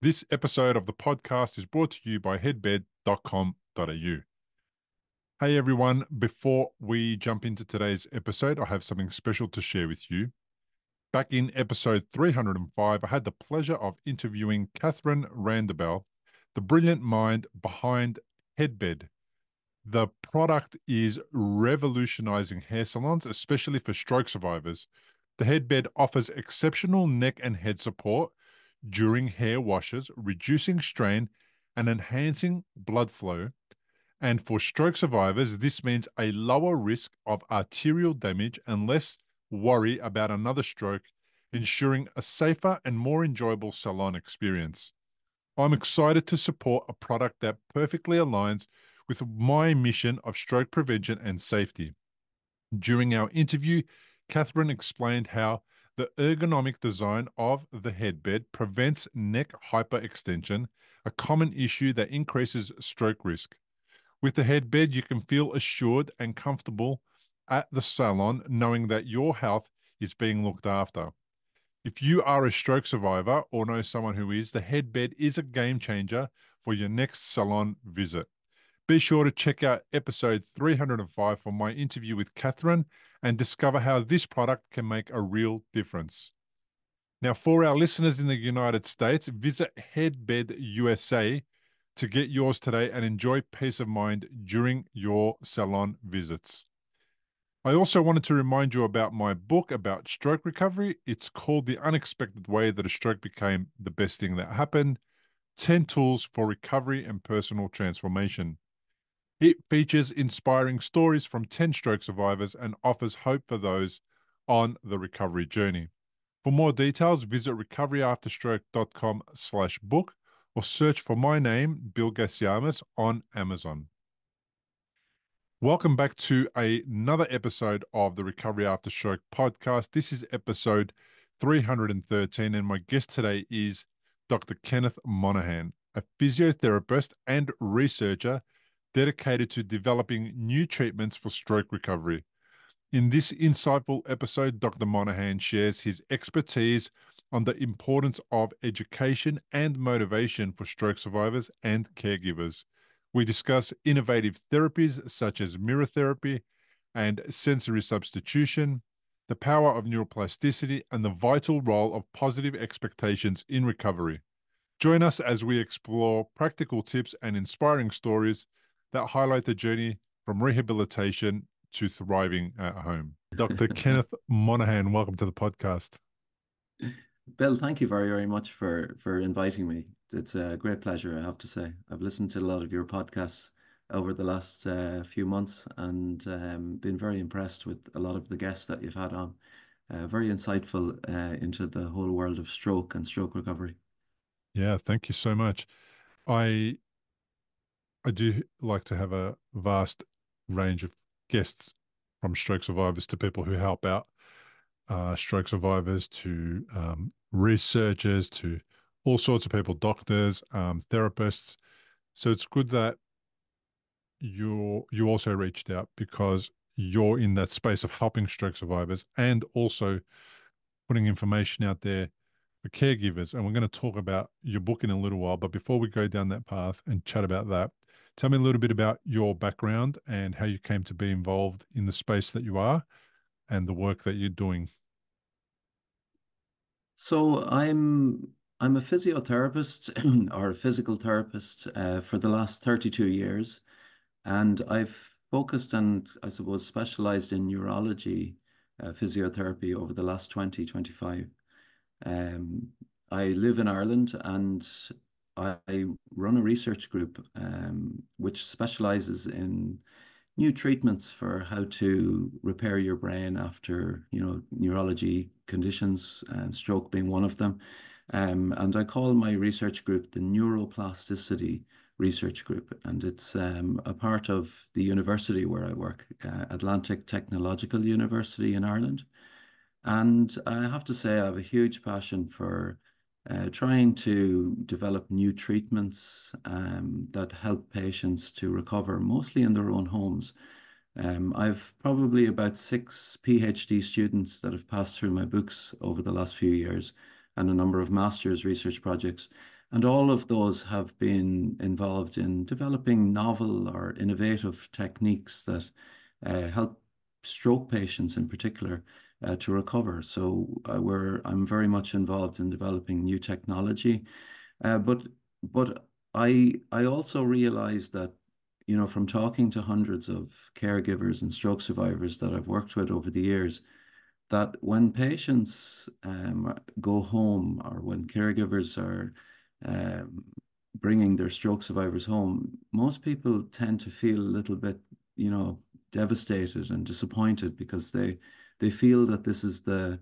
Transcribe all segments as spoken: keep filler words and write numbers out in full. This episode of the podcast is brought to you by headbed dot com dot a u. Hey everyone, before we jump into today's episode, I have something special to share with you. Back in episode three hundred and five, I had the pleasure of interviewing Catherine Randebell, the brilliant mind behind Headbed. The product is revolutionizing hair salons, especially for stroke survivors. The Headbed offers exceptional neck and head support during hair washes, reducing strain and enhancing blood flow. And for stroke survivors, this means a lower risk of arterial damage and less worry about another stroke, ensuring a safer and more enjoyable salon experience. I'm excited to support a product that perfectly aligns with my mission of stroke prevention and safety. During our interview, Catherine explained how the ergonomic design of the headbed prevents neck hyperextension, a common issue that increases stroke risk. With the headbed, you can feel assured and comfortable at the salon, knowing that your health is being looked after. If you are a stroke survivor or know someone who is, the headbed is a game changer for your next salon visit. Be sure to check out episode three hundred and five for my interview with Catherine and discover how this product can make a real difference. Now, for our listeners in the United States, visit Headbed U S A to get yours today and enjoy peace of mind during your salon visits. I also wanted to remind you about my book about stroke recovery. It's called The Unexpected Way That a Stroke Became the Best Thing That Happened, ten Tools for Recovery and Personal Transformation. It features inspiring stories from ten stroke survivors and offers hope for those on the recovery journey. For more details, visit recovery after stroke dot com slash book or search for my name, Bill Gasiamis, on Amazon. Welcome back to a, another episode of the Recovery After Stroke podcast. This is episode three hundred and thirteen, and my guest today is Doctor Kenneth Monaghan, a physiotherapist and researcher dedicated to developing new treatments for stroke recovery. In this insightful episode, Doctor Monaghan shares his expertise on the importance of education and motivation for stroke survivors and caregivers. We discuss innovative therapies such as mirror therapy and sensory substitution, the power of neuroplasticity, and the vital role of positive expectations in recovery. Join us as we explore practical tips and inspiring stories that highlight the journey from rehabilitation to thriving at home. Doctor Kenneth Monaghan, welcome to the podcast. Bill, thank you very, very much for, for inviting me. It's a great pleasure, I have to say. I've listened to a lot of your podcasts over the last uh, few months and um, been very impressed with a lot of the guests that you've had on. Uh, very insightful uh, into the whole world of stroke and stroke recovery. Yeah, thank you so much. I I do like to have a vast range of guests, from stroke survivors to people who help out uh, stroke survivors to um, researchers to all sorts of people, doctors, um, therapists. So it's good that you you also reached out, because you're in that space of helping stroke survivors and also putting information out there for caregivers. And we're going to talk about your book in a little while, but before we go down that path and chat about that, tell me a little bit about your background and how you came to be involved in the space that you are and the work that you're doing. So I'm I'm a physiotherapist or a physical therapist uh, for the last thirty-two years. And I've focused and I suppose specialized in neurology uh, physiotherapy over the last twenty, twenty-five. Um, I live in Ireland and I run a research group um, which specializes in new treatments for how to repair your brain after, you know, neurology conditions and stroke being one of them. Um, and I call my research group the Neuroplasticity Research Group. And it's um, a part of the university where I work, uh, Atlantic Technological University in Ireland. And I have to say I have a huge passion for Uh, trying to develop new treatments um, that help patients to recover, mostly in their own homes. Um, I've probably about six PhD students that have passed through my books over the last few years and a number of master's research projects. And all of those have been involved in developing novel or innovative techniques that uh, help stroke patients in particular uh, to recover. So uh, we're, I'm very much involved in developing new technology. Uh, but but I, I also realized that, you know, from talking to hundreds of caregivers and stroke survivors that I've worked with over the years, that when patients um, go home, or when caregivers are um, bringing their stroke survivors home, most people tend to feel a little bit, you know, devastated and disappointed, because they they feel that this is the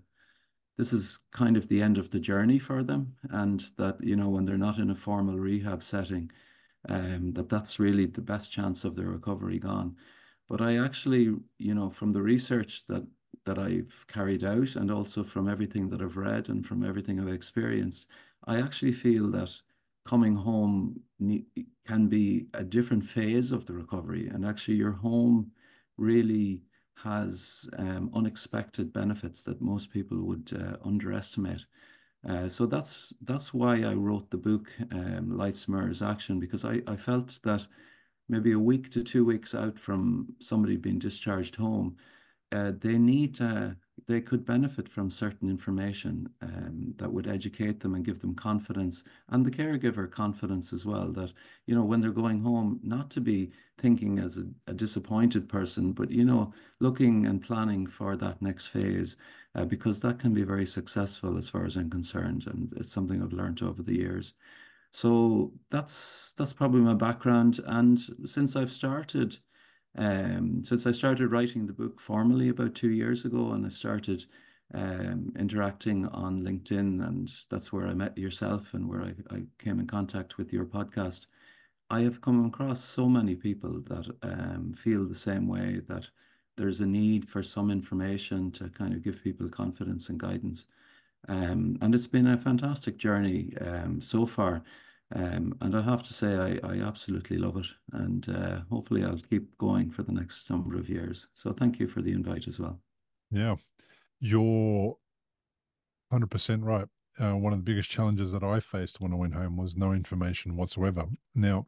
this is kind of the end of the journey for them, and that, you know, when they're not in a formal rehab setting, um, that that's really the best chance of their recovery gone. But I actually, you know, from the research that that I've carried out, and also from everything that I've read and from everything I've experienced, I actually feel that coming home can be a different phase of the recovery. And actually your home really has um, unexpected benefits that most people would uh, underestimate. Uh, so that's that's why I wrote the book, um, Lights, Mirrors, Action, because I, I felt that maybe a week to two weeks out from somebody being discharged home, Uh, they need, uh, they could benefit from certain information um, that would educate them and give them confidence, and the caregiver confidence as well, that, you know, when they're going home, not to be thinking as a, a disappointed person, but, you know, looking and planning for that next phase, uh, because that can be very successful as far as I'm concerned. And it's something I've learned over the years. So that's, that's probably my background. And since I've started Um, since I started writing the book formally about two years ago, and I started um, interacting on LinkedIn, and that's where I met yourself and where I, I came in contact with your podcast, I have come across so many people that um, feel the same way, that there's a need for some information to kind of give people confidence and guidance. Um, and it's been a fantastic journey um, so far. Um, and I have to say, I, I absolutely love it. And uh, hopefully I'll keep going for the next number of years. So thank you for the invite as well. Yeah, you're one hundred percent right. Uh, one of the biggest challenges that I faced when I went home was no information whatsoever. Now,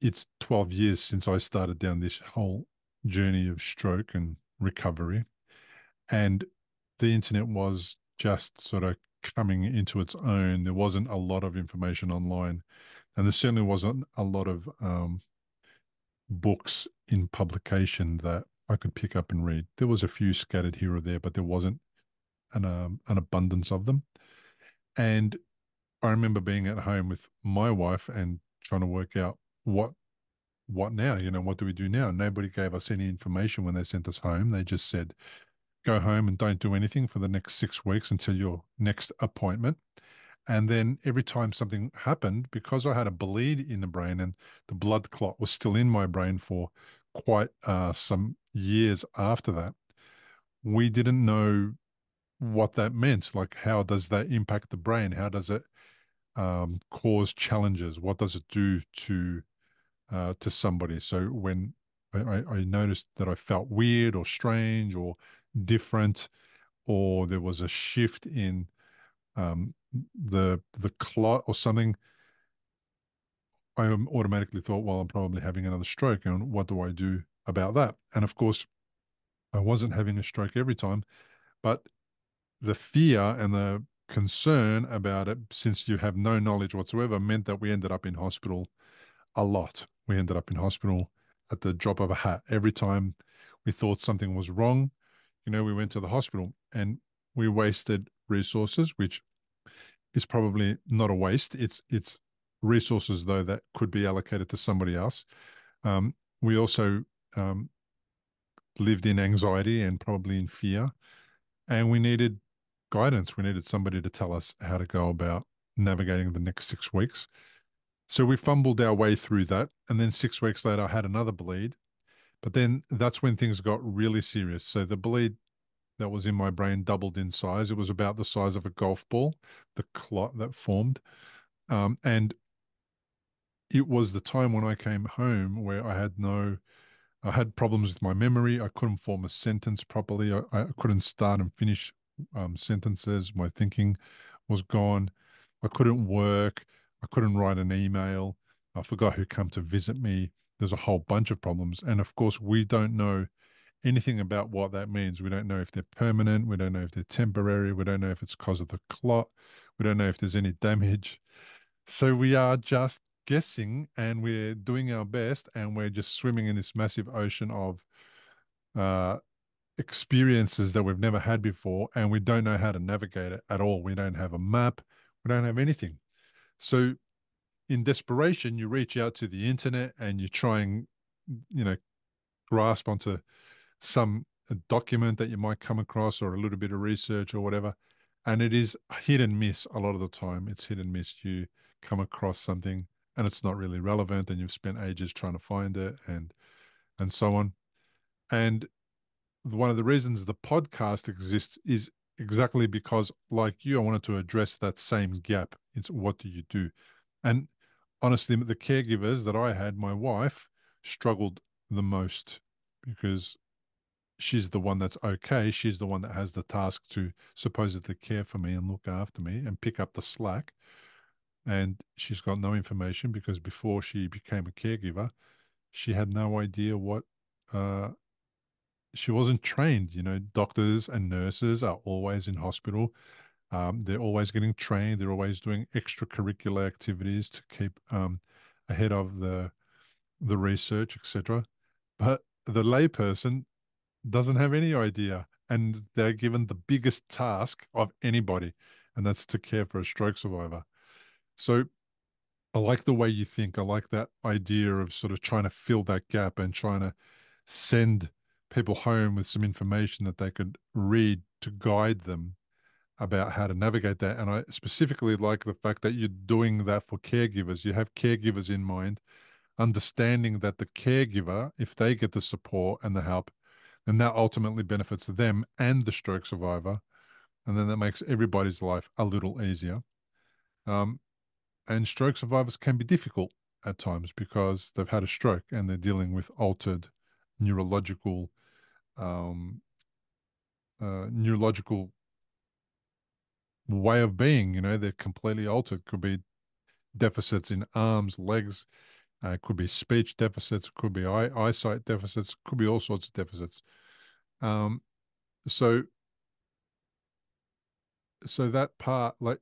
it's twelve years since I started down this whole journey of stroke and recovery. And the internet was just sort of coming into its own. There wasn't a lot of information online, and there certainly wasn't a lot of um, books in publication that I could pick up and read. There was a few scattered here or there, but there wasn't an, um, an abundance of them. And I remember being at home with my wife and trying to work out what what now, you know, what do we do now? Nobody gave us any information when they sent us home. They just said, go home and don't do anything for the next six weeks until your next appointment. And then every time something happened, because I had a bleed in the brain and the blood clot was still in my brain for quite uh, some years after that, we didn't know what that meant. Like, how does that impact the brain? How does it um, cause challenges? What does it do to uh, to somebody? So when I, I noticed that I felt weird or strange or different, or there was a shift in um, the the clot or something, I automatically thought, well, I'm probably having another stroke, and what do I do about that? And of course, I wasn't having a stroke every time, but the fear and the concern about it, since you have no knowledge whatsoever, meant that we ended up in hospital a lot. We ended up in hospital at the drop of a hat. Every time we thought something was wrong, you know, we went to the hospital, and we wasted resources, which is probably not a waste. It's it's resources, though, that could be allocated to somebody else. Um, we also um, lived in anxiety and probably in fear, and we needed guidance. We needed somebody to tell us how to go about navigating the next six weeks. So we fumbled our way through that, and then six weeks later, I had another bleed. But then that's when things got really serious. So the bleed that was in my brain doubled in size. It was about the size of a golf ball, the clot that formed. Um, and it was the time when I came home where I had no, I had problems with my memory. I couldn't form a sentence properly. I, I couldn't start and finish um, sentences. My thinking was gone. I couldn't work, I couldn't write an email, I forgot who came to visit me. There's a whole bunch of problems. And of course, we don't know anything about what that means. We don't know if they're permanent. We don't know if they're temporary. We don't know if it's because of the clot. We don't know if there's any damage. So we are just guessing, and we're doing our best, and we're just swimming in this massive ocean of uh, experiences that we've never had before, and we don't know how to navigate it at all. We don't have a map. We don't have anything. So in desperation, you reach out to the internet and you try and, you know, grasp onto some a document that you might come across, or a little bit of research or whatever. And it is hit and miss a lot of the time. It's hit and miss. You come across something and it's not really relevant, and you've spent ages trying to find it, and and so on. And one of the reasons the podcast exists is exactly because, like you, I wanted to address that same gap. It's what do you do? And honestly, the caregivers that I had, my wife, struggled the most, because she's the one that's okay. She's the one that has the task to supposedly care for me and look after me and pick up the slack. And she's got no information, because before she became a caregiver, she had no idea what, uh, she wasn't trained. You know, doctors and nurses are always in hospital. Um, they're always getting trained. They're always doing extracurricular activities to keep um, ahead of the the research, et cetera. But the layperson doesn't have any idea, and they're given the biggest task of anybody, and that's to care for a stroke survivor. So I like the way you think. I like that idea of sort of trying to fill that gap and trying to send people home with some information that they could read to guide them about how to navigate that. And I specifically like the fact that you're doing that for caregivers. You have caregivers in mind, understanding that the caregiver, if they get the support and the help, then that ultimately benefits them and the stroke survivor. And then that makes everybody's life a little easier. Um, and stroke survivors can be difficult at times, because they've had a stroke and they're dealing with altered neurological, um, uh, neurological way of being. You know, they're completely altered. Could be deficits in arms, legs, uh, could be speech deficits, could be eye, eyesight deficits, could be all sorts of deficits. Um, so, so that part, like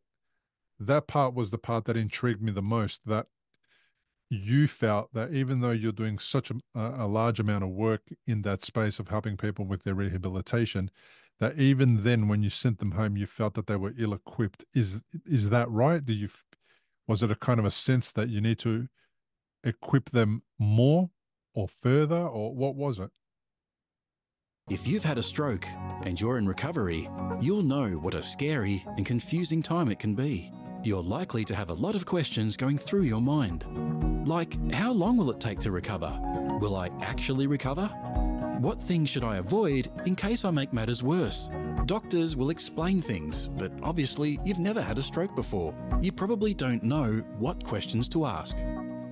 that part was the part that intrigued me the most, that you felt that even though you're doing such a, a large amount of work in that space of helping people with their rehabilitation, that even then, when you sent them home, you felt that they were ill-equipped. Is is that right? Do you, was it a kind of a sense that you need to equip them more or further, or what was it? If you've had a stroke and you're in recovery, you'll know what a scary and confusing time it can be. You're likely to have a lot of questions going through your mind. Like, how long will it take to recover? Will I actually recover? What things should I avoid in case I make matters worse? Doctors will explain things, but obviously you've never had a stroke before. You probably don't know what questions to ask.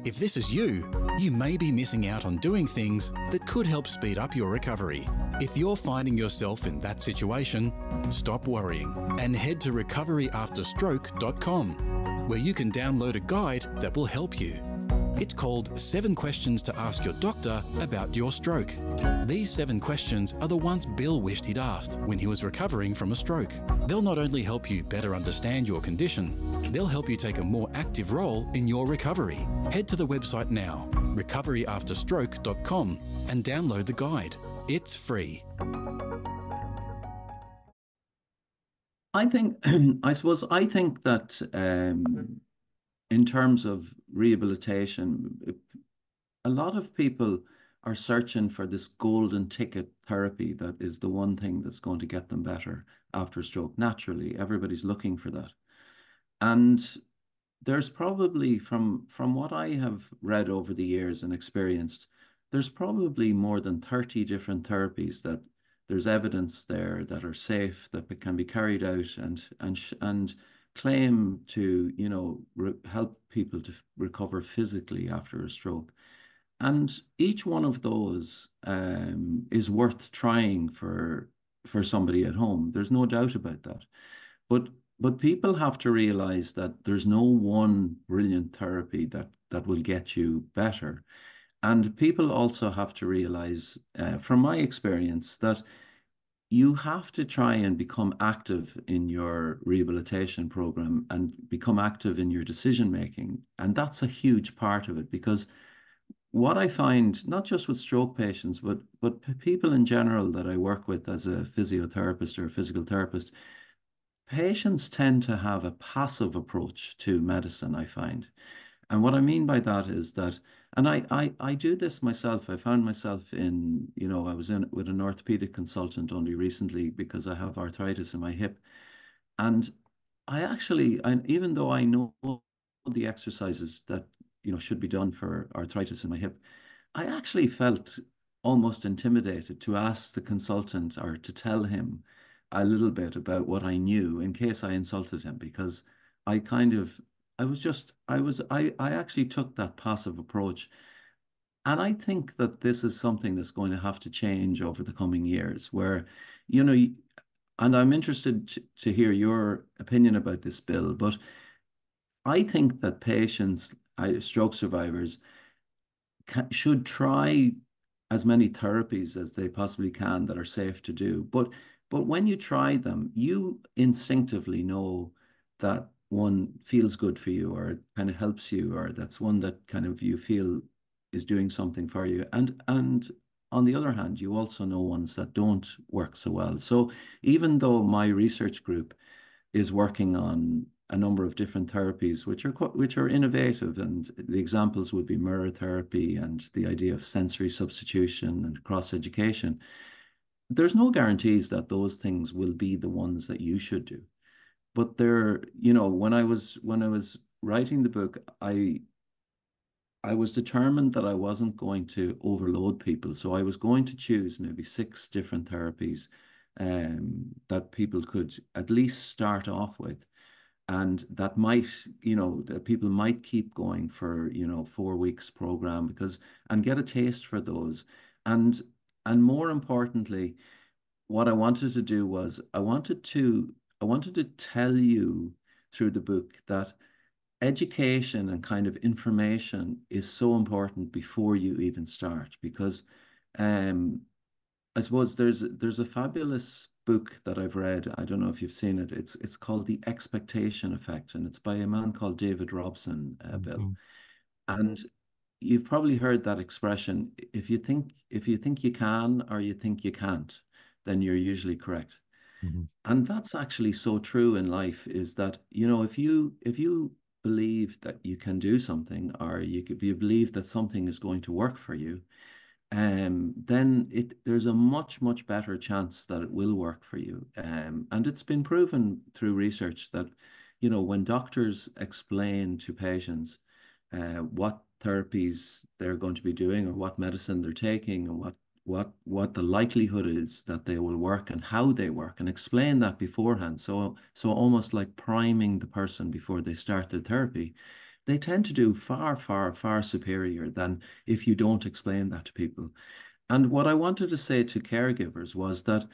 If this is you, you may be missing out on doing things that could help speed up your recovery. If you're finding yourself in that situation, stop worrying and head to recovery after stroke dot com, where you can download a guide that will help you. It's called Seven Questions to Ask Your Doctor About Your Stroke. These seven questions are the ones Bill wished he'd asked when he was recovering from a stroke. They'll not only help you better understand your condition, they'll help you take a more active role in your recovery. Head to the website now, recovery after stroke dot com, and download the guide. It's free. I think, I suppose, I think that um, in terms of rehabilitation, a lot of people are searching for this golden ticket therapy that is the one thing that's going to get them better after stroke. Naturally, everybody's looking for that. And there's probably, from, from what I have read over the years and experienced, there's probably more than thirty different therapies that there's evidence there that are safe, that can be carried out and, and, and claim to, you know, re help people to recover physically after a stroke. And each one of those um, is worth trying for, for somebody at home. There's no doubt about that. But But people have to realize that there's no one brilliant therapy that, that will get you better. And people also have to realize, uh, from my experience, that you have to try and become active in your rehabilitation program and become active in your decision-making. And that's a huge part of it, because what I find, not just with stroke patients, but, but people in general that I work with as a physiotherapist or a physical therapist, patients tend to have a passive approach to medicine, I find. And what I mean by that is that, and I, I, I do this myself. I found myself in, you know, I was in with an orthopedic consultant only recently because I have arthritis in my hip. And I actually, and even though I know the exercises that, you know, should be done for arthritis in my hip, I actually felt almost intimidated to ask the consultant or to tell him a little bit about what I knew in case I insulted him, because I kind of, I was just, I was, I, I actually took that passive approach. And I think that this is something that's going to have to change over the coming years where, you know, and I'm interested to, to hear your opinion about this, Bill, but I think that patients, stroke survivors can, should try as many therapies as they possibly can that are safe to do. But But when you try them, you instinctively know that one feels good for you or kind of helps you, or that's one that kind of you feel is doing something for you. And, and on the other hand, you also know ones that don't work so well. So even though my research group is working on a number of different therapies, which are, which are innovative, and the examples would be mirror therapy and the idea of sensory substitution and cross-education, there's no guarantees that those things will be the ones that you should do. But there, you know, when I was when I was writing the book, I I was determined that I wasn't going to overload people. So I was going to choose maybe six different therapies um, that people could at least start off with, and that might, you know, that people might keep going for, you know, four weeks program, because and get a taste for those. And And more importantly, what I wanted to do was I wanted to I wanted to tell you through the book that education and kind of information is so important before you even start, because um, I suppose there's there's a fabulous book that I've read. I don't know if you've seen it. It's it's called The Expectation Effect, and it's by a man called David Robson, uh, Bill, mm-hmm. and. You've probably heard that expression, if you think if you think you can or you think you can't, then you're usually correct. Mm-hmm. And that's actually so true in life, is that, you know, if you if you believe that you can do something, or you could be believe that something is going to work for you, um then it there's a much much better chance that it will work for you. Um and it's been proven through research that, you know, when doctors explain to patients uh what therapies they're going to be doing, or what medicine they're taking, and what what what the likelihood is that they will work and how they work, and explain that beforehand, so so almost like priming the person before they start their therapy, they tend to do far far far superior than if you don't explain that to people. And what I wanted to say to caregivers was that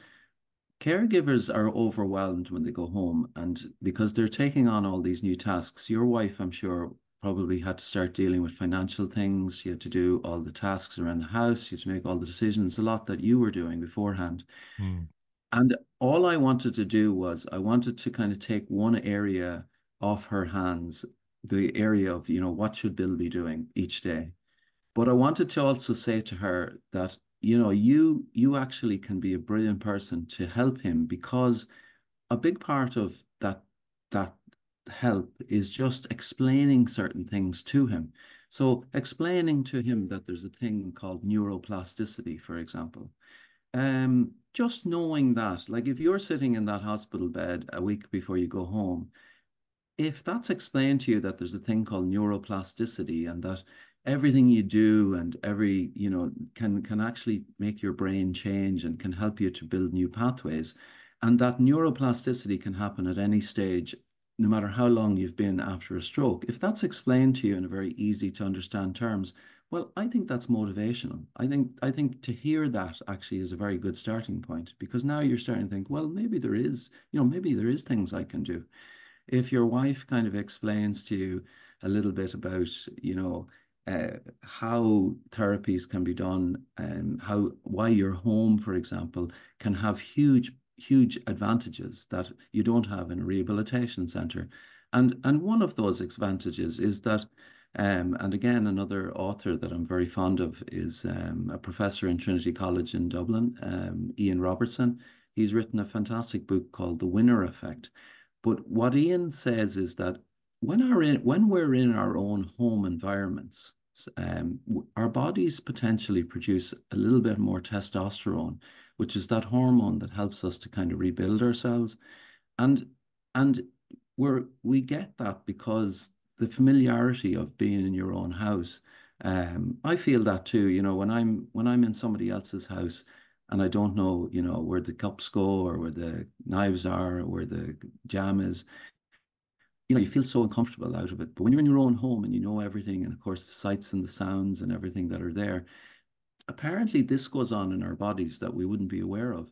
caregivers are overwhelmed when they go home, and because they're taking on all these new tasks. Your wife, I'm sure, probably had to start dealing with financial things. You had to do all the tasks around the house. You had to make all the decisions, a lot that you were doing beforehand. Mm. And all I wanted to do was I wanted to kind of take one area off her hands, the area of, you know, what should Bill be doing each day. But I wanted to also say to her that, you know, you, you actually can be a brilliant person to help him, because a big part of that, that, help is just explaining certain things to him. So explaining to him that there's a thing called neuroplasticity, for example. Um, just knowing that, like if you're sitting in that hospital bed a week before you go home, if that's explained to you that there's a thing called neuroplasticity, and that everything you do and every, you know, can, can actually make your brain change and can help you to build new pathways, and that neuroplasticity can happen at any stage, no matter how long you've been after a stroke, if that's explained to you in a very easy to understand terms, well, I think that's motivational. I think I think to hear that actually is a very good starting point, because now you're starting to think, well, maybe there is, you know, maybe there is things I can do. if your wife kind of explains to you a little bit about, you know, uh, how therapies can be done and how, why your home, for example, can have huge, huge advantages that you don't have in a rehabilitation center. And, and one of those advantages is that, um, and again, another author that I'm very fond of is um, a professor in Trinity College in Dublin, um, Ian Robertson. He's written a fantastic book called The Winner Effect. But what Ian says is that when, our in, when we're in our own home environments, um, our bodies potentially produce a little bit more testosterone, which is that hormone that helps us to kind of rebuild ourselves. And, and we're, we get that because the familiarity of being in your own house, um, I feel that too, you know, when I'm, when I'm in somebody else's house, and I don't know, you know, where the cups go or where the knives are or where the jam is. You know, you feel so uncomfortable out of it. But when you're in your own home and you know everything, and of course the sights and the sounds and everything that are there, apparently this goes on in our bodies that we wouldn't be aware of.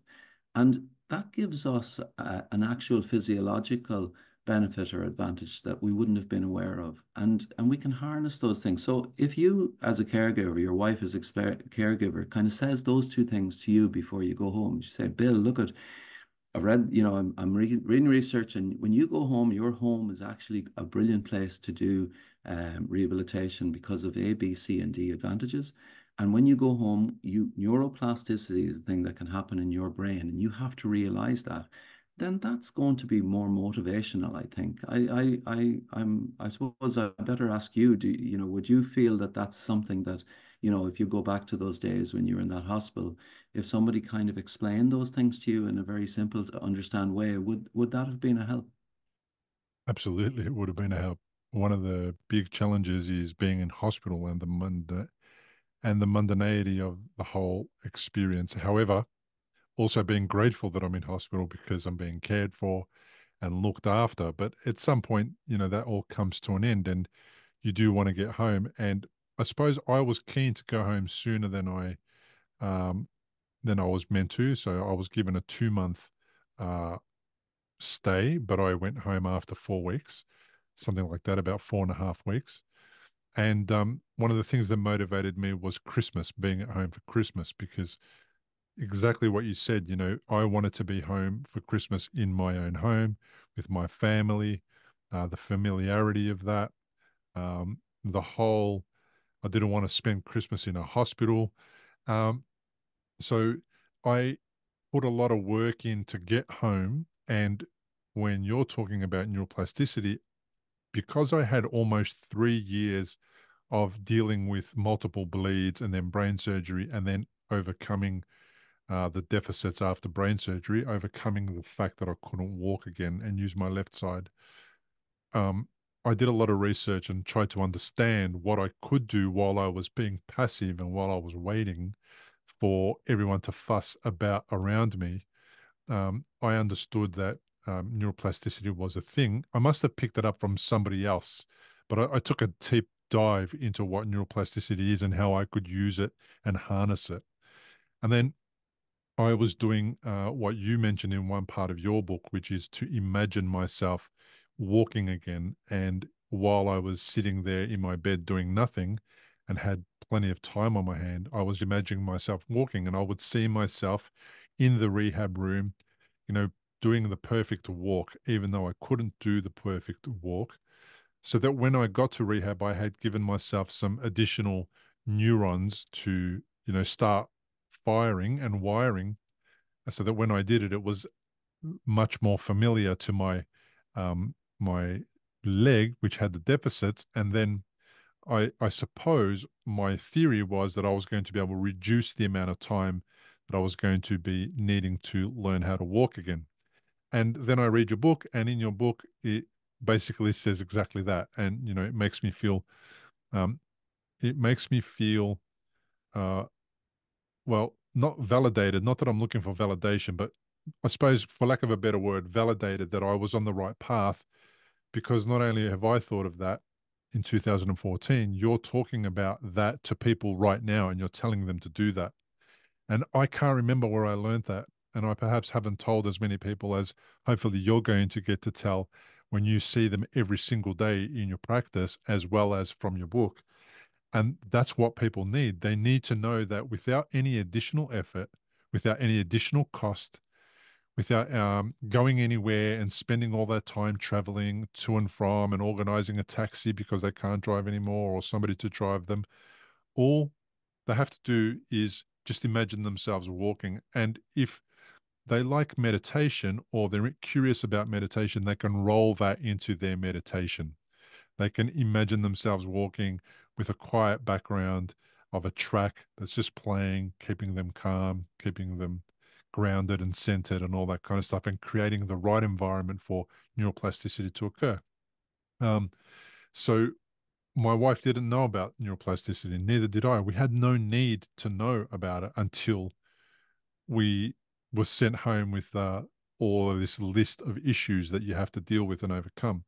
And that gives us a, an actual physiological benefit or advantage that we wouldn't have been aware of. And, and we can harness those things. So if you, as a caregiver, your wife as a caregiver, kind of says those two things to you before you go home, she said, Bill, look at, I read, you know, I'm, I'm re reading research, and when you go home, your home is actually a brilliant place to do um, rehabilitation because of A, B, C, and D advantages. And when you go home, you neuroplasticity is the thing that can happen in your brain, and you have to realize that. Then that's going to be more motivational, I think. I, I, I, I'm, I suppose I better ask you, do you know, would you feel that that's something that, you know, if you go back to those days when you were in that hospital, if somebody kind of explained those things to you in a very simple to understand way, would, would that have been a help? Absolutely. It would have been a help. One of the big challenges is being in hospital and the mund- and the mundanity of the whole experience. However, also being grateful that I'm in hospital because I'm being cared for and looked after. But at some point, you know, that all comes to an end and you do want to get home. And I suppose I was keen to go home sooner than I, um, than I was meant to. So I was given a two month uh, stay, but I went home after four weeks, something like that, about four and a half weeks. And um, one of the things that motivated me was Christmas, being at home for Christmas, because exactly what you said, you know, I wanted to be home for Christmas in my own home with my family, uh, the familiarity of that, um, the whole, I didn't want to spend Christmas in a hospital. Um, so I put a lot of work in to get home. And when you're talking about neuroplasticity, because I had almost three years of dealing with multiple bleeds and then brain surgery and then overcoming Uh, the deficits after brain surgery, overcoming the fact that I couldn't walk again and use my left side. Um, I did a lot of research and tried to understand what I could do while I was being passive and while I was waiting for everyone to fuss about around me. Um, I understood that um, neuroplasticity was a thing. I must have picked it up from somebody else, but I, I took a deep dive into what neuroplasticity is and how I could use it and harness it. And then I was doing uh, what you mentioned in one part of your book, which is to imagine myself walking again. And while I was sitting there in my bed doing nothing and had plenty of time on my hand, I was imagining myself walking, and I would see myself in the rehab room, you know, doing the perfect walk, even though I couldn't do the perfect walk. So that when I got to rehab, I had given myself some additional neurons to, you know, start firing and wiring, so that when I did it, it was much more familiar to my um, my leg, which had the deficits. And then I, I suppose my theory was that I was going to be able to reduce the amount of time that I was going to be needing to learn how to walk again. And then I read your book, and in your book, it basically says exactly that. And, you know, it makes me feel, um, it makes me feel, uh, well, not validated, not that I'm looking for validation, but I suppose, for lack of a better word, validated that I was on the right path, because not only have I thought of that in two thousand fourteen, you're talking about that to people right now and you're telling them to do that. And I can't remember where I learned that. And I perhaps haven't told as many people as hopefully you're going to get to tell when you see them every single day in your practice, as well as from your book. And that's what people need. They need to know that without any additional effort, without any additional cost, without um, going anywhere and spending all that time traveling to and from and organizing a taxi because they can't drive anymore or somebody to drive them, all they have to do is just imagine themselves walking. And if they like meditation or they're curious about meditation, they can roll that into their meditation. They can imagine themselves walking with a quiet background of a track that's just playing, keeping them calm, keeping them grounded and centered and all that kind of stuff, and creating the right environment for neuroplasticity to occur. Um, so my wife didn't know about neuroplasticity, neither did I. We had no need to know about it until we were sent home with uh, all of this list of issues that you have to deal with and overcome.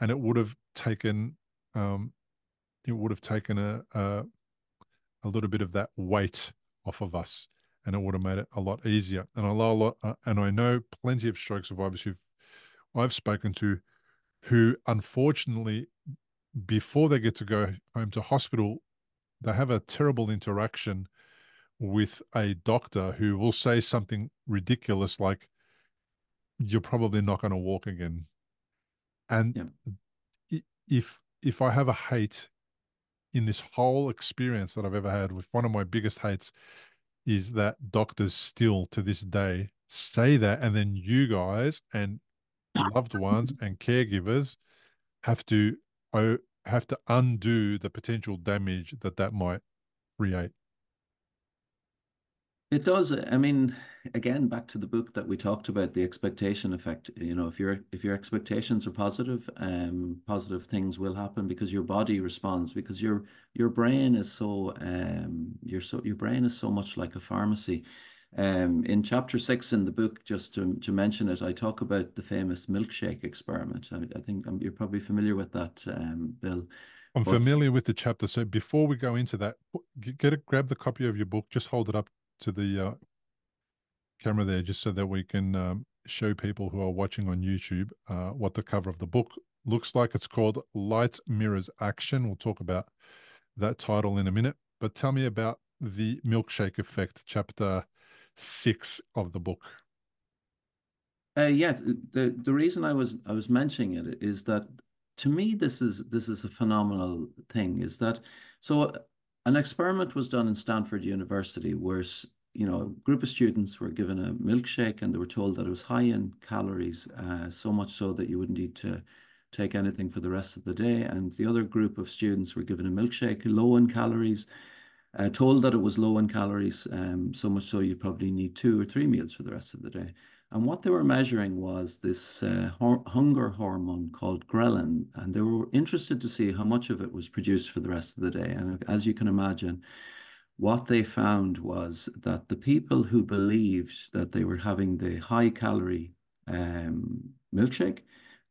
And it would have taken, um, it would have taken a, a, a little bit of that weight off of us, and it would have made it a lot easier. And I know, a lot, uh, and I know plenty of stroke survivors who I've spoken to who, unfortunately, before they get to go home to hospital, they have a terrible interaction with a doctor who will say something ridiculous like, "You're probably not going to walk again." And yeah. if if I have a hate in this whole experience that I've ever had, with one of my biggest hates is that doctors still to this day say that, and then you guys and loved ones and caregivers have to have to undo the potential damage that that might create. It does. I mean, again, back to the book that we talked about, The Expectation Effect. You know, if your if your expectations are positive, um, positive things will happen because your body responds, because your your brain is so um your so your brain is so much like a pharmacy. Um, in chapter six in the book, just to to mention it, I talk about the famous milkshake experiment. I, I think um, you're probably familiar with that, um, Bill. I'm but, familiar with the chapter. So before we go into that, get a, grab the copy of your book. Just hold it up to the uh, camera there, just so that we can um, show people who are watching on YouTube uh, what the cover of the book looks like. It's called Lights, Mirrors, Action. We'll talk about that title in a minute. But tell me about the Milkshake Effect, chapter six of the book. Uh, yeah, the the reason I was I was mentioning it is that, to me, this is this is a phenomenal thing. Is that so? An experiment was done in Stanford University where, you know, a group of students were given a milkshake and they were told that it was high in calories, uh, so much so that you wouldn't need to take anything for the rest of the day. And the other group of students were given a milkshake low in calories, uh, told that it was low in calories, um, so much so you'd probably need two or three meals for the rest of the day. And what they were measuring was this uh, hunger hormone called ghrelin, and they were interested to see how much of it was produced for the rest of the day. And as you can imagine, what they found was that the people who believed that they were having the high-calorie um, milkshake,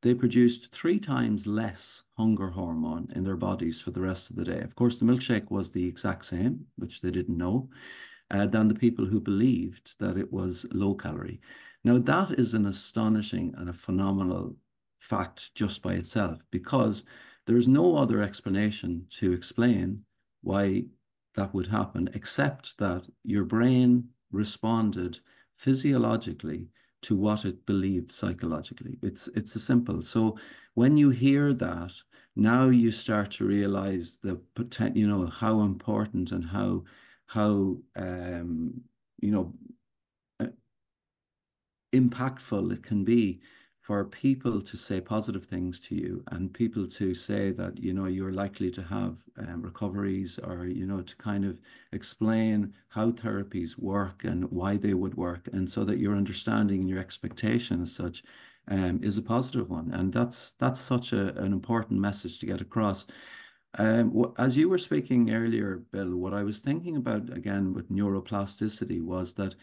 they produced three times less hunger hormone in their bodies for the rest of the day. Of course, the milkshake was the exact same, which they didn't know, uh, than the people who believed that it was low-calorie. Now, that is an astonishing and a phenomenal fact just by itself, because there's no other explanation to explain why that would happen, except that your brain responded physiologically to what it believed psychologically. It's it's a simple. So when you hear that, now you start to realize the potential, you know, how important and how, how um, you know, impactful it can be for people to say positive things to you, and people to say that, you know, you're likely to have um, recoveries, or, you know, to kind of explain how therapies work and why they would work, and so that your understanding and your expectation as such um, is a positive one. And that's that's such a, an important message to get across. Um, as you were speaking earlier, Bill, what I was thinking about again with neuroplasticity was that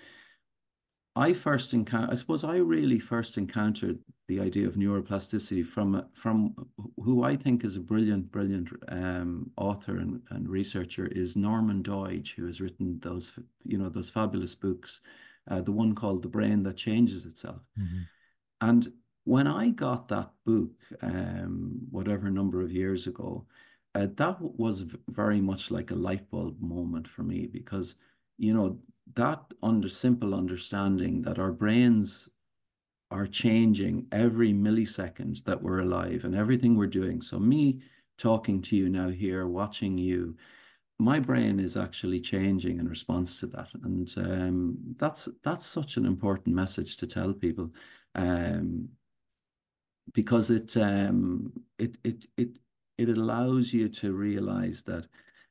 I first encountered, I suppose I really first encountered the idea of neuroplasticity from, from who I think is a brilliant, brilliant um, author and, and researcher is Norman Doidge, who has written those, you know, those fabulous books, uh, the one called The Brain That Changes Itself. Mm-hmm. And when I got that book, um, whatever number of years ago, uh, that was very much like a light bulb moment for me, because, you know, that under simple understanding that our brains are changing every millisecond that we're alive and everything we're doing. So me talking to you now here, watching you, my brain is actually changing in response to that. And um, that's that's such an important message to tell people, um, because it, um, it, it, it, it allows you to realize that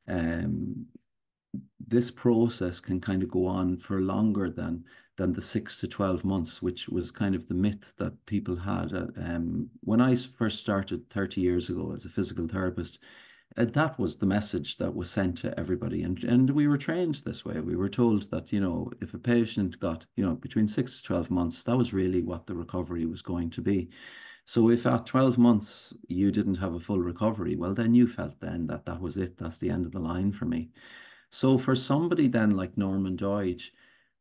um, this process can kind of go on for longer than than the six to twelve months, which was kind of the myth that people had. Um, when I first started thirty years ago as a physical therapist, uh, that was the message that was sent to everybody. And, and we were trained this way. We were told that, you know, if a patient got, you know, between six to twelve months, that was really what the recovery was going to be. So if at twelve months you didn't have a full recovery, well, then you felt then that that was it. That's the end of the line for me. So for somebody then like Norman Doidge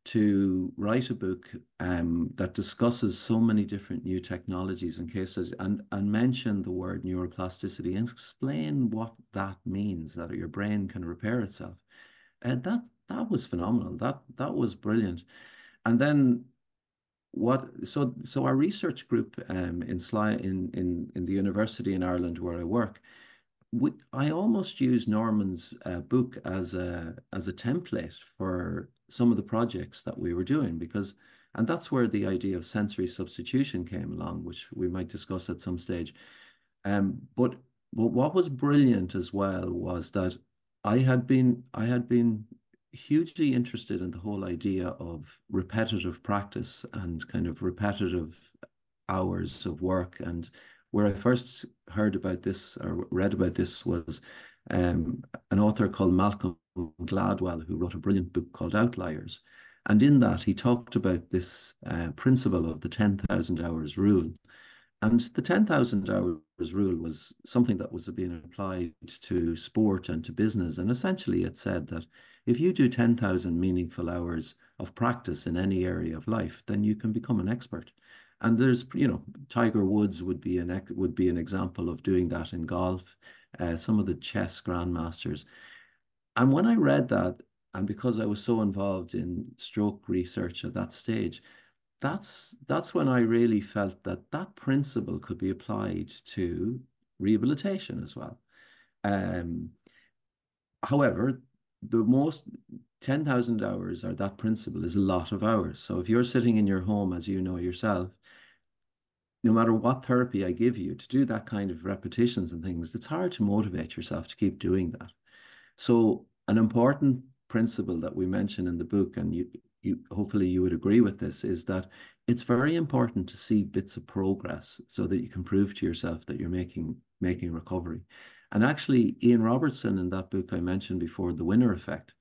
to write a book um, that discusses so many different new technologies and cases, and, and mention the word neuroplasticity and explain what that means, that your brain can repair itself. Uh, that, that was phenomenal. That, that was brilliant. And then what, so, so our research group um, in, Sli in, in, in the university in Ireland where I work, we, I almost use Norman's uh, book as a, as a template for some of the projects that we were doing, because, and that's where the idea of sensory substitution came along, which we might discuss at some stage. Um, but, but what was brilliant as well was that I had been, I had been hugely interested in the whole idea of repetitive practice and kind of repetitive hours of work. And where I first heard about this or read about this was um, an author called Malcolm Gladwell, who wrote a brilliant book called Outliers. And in that, he talked about this uh, principle of the ten thousand hours rule. And the ten thousand hours rule was something that was being applied to sport and to business. And essentially, it said that if you do ten thousand meaningful hours of practice in any area of life, then you can become an expert. And there's, you know, Tiger Woods would be an would be an example of doing that in golf. Uh, some of the chess grandmasters. And when I read that, and because I was so involved in stroke research at that stage, that's that's when I really felt that that principle could be applied to rehabilitation as well. Um, however, the most ten thousand hours or that principle is a lot of hours. So if you're sitting in your home, as you know yourself, no matter what therapy I give you to do that kind of repetitions and things, it's hard to motivate yourself to keep doing that. So an important principle that we mention in the book, and you, you hopefully you would agree with this, is that it's very important to see bits of progress so that you can prove to yourself that you're making, making recovery. And actually, Ian Robertson, in that book I mentioned before, The Winner Effect,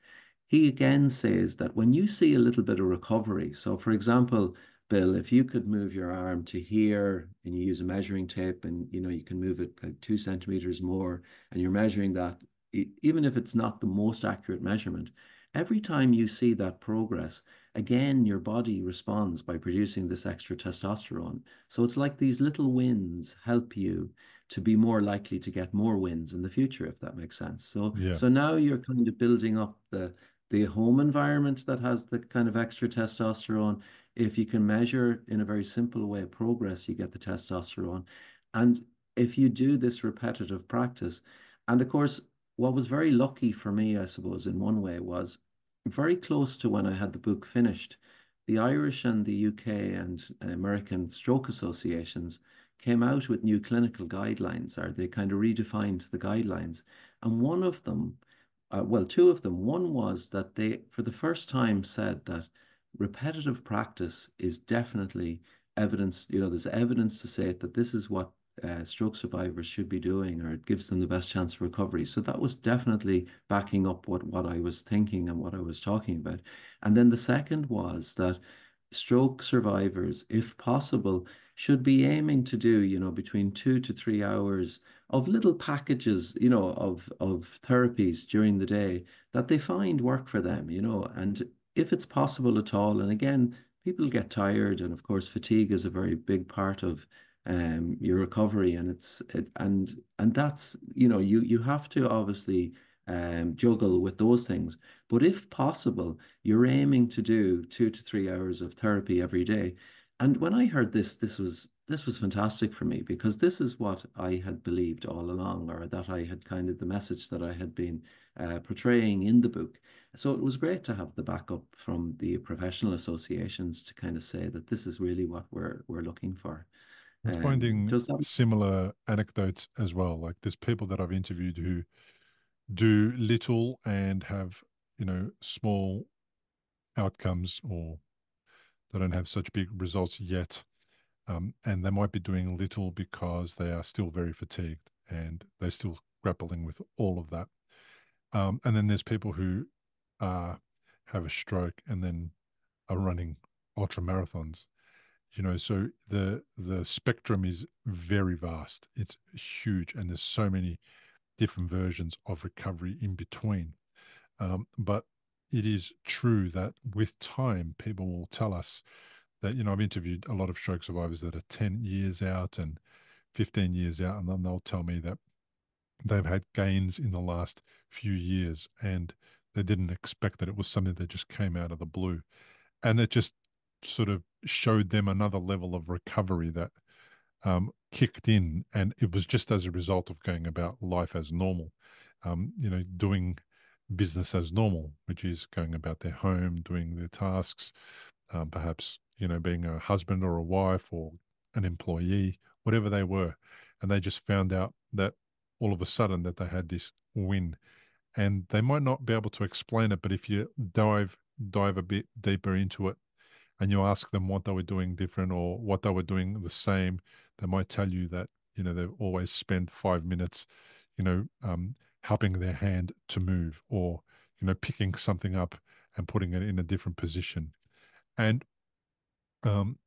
he again says that when you see a little bit of recovery, so for example, Bill, if you could move your arm to here and you use a measuring tape and, you know, you can move it like two centimeters more and you're measuring that, even if it's not the most accurate measurement, every time you see that progress, again, your body responds by producing this extra testosterone. So it's like these little wins help you to be more likely to get more wins in the future, if that makes sense. So, yeah. So now you're kind of building up the, the home environment that has the kind of extra testosterone. If you can measure in a very simple way progress, you get the testosterone. And if you do this repetitive practice, and of course, what was very lucky for me, I suppose, in one way, was very close to when I had the book finished, the Irish and the U K and American stroke associations came out with new clinical guidelines, or they kind of redefined the guidelines. And one of them, uh, well, two of them, one was that they, for the first time, said that repetitive practice is definitely evidence, you know, there's evidence to say that this is what uh, stroke survivors should be doing, or it gives them the best chance of recovery. So that was definitely backing up what, what I was thinking and what I was talking about. And then the second was that stroke survivors, if possible, should be aiming to do, you know, between two to three hours of little packages, you know, of, of therapies during the day that they find work for them, you know, and if it's possible at all. And again, people get tired, and of course fatigue is a very big part of um your recovery, and it's it, and and that's, you know, you you have to obviously um juggle with those things. But if possible, you're aiming to do two to three hours of therapy every day. And when I heard this, this was this was fantastic for me, because this is what I had believed all along, or that I had kind of the message that I had been uh, portraying in the book. So it was great to have the backup from the professional associations to kind of say that this is really what we're we're looking for. I'm um, finding that... similar anecdotes as well. Like there's people that I've interviewed who do little and have, you know, small outcomes, or they don't have such big results yet. Um, and they might be doing little because they are still very fatigued and they're still grappling with all of that. Um, and then there's people who uh, have a stroke and then are running ultra marathons. You know, so the the spectrum is very vast. It's huge, and there's so many different versions of recovery in between. Um, but it is true that with time, people will tell us that, you know, I've interviewed a lot of stroke survivors that are ten years out and fifteen years out, and then they'll tell me that they've had gains in the last few years and they didn't expect that. It was something that just came out of the blue. And it just sort of showed them another level of recovery that um, kicked in. And it was just as a result of going about life as normal, um, you know, doing business as normal, which is going about their home, doing their tasks, um, perhaps, you know, being a husband or a wife or an employee, whatever they were. And they just found out that all of a sudden that they had this win, and they might not be able to explain it. But if you dive, dive a bit deeper into it and you ask them what they were doing different or what they were doing the same, they might tell you that, you know, they've always spent five minutes, you know, um, helping their hand to move, or, you know, picking something up and putting it in a different position. And Um,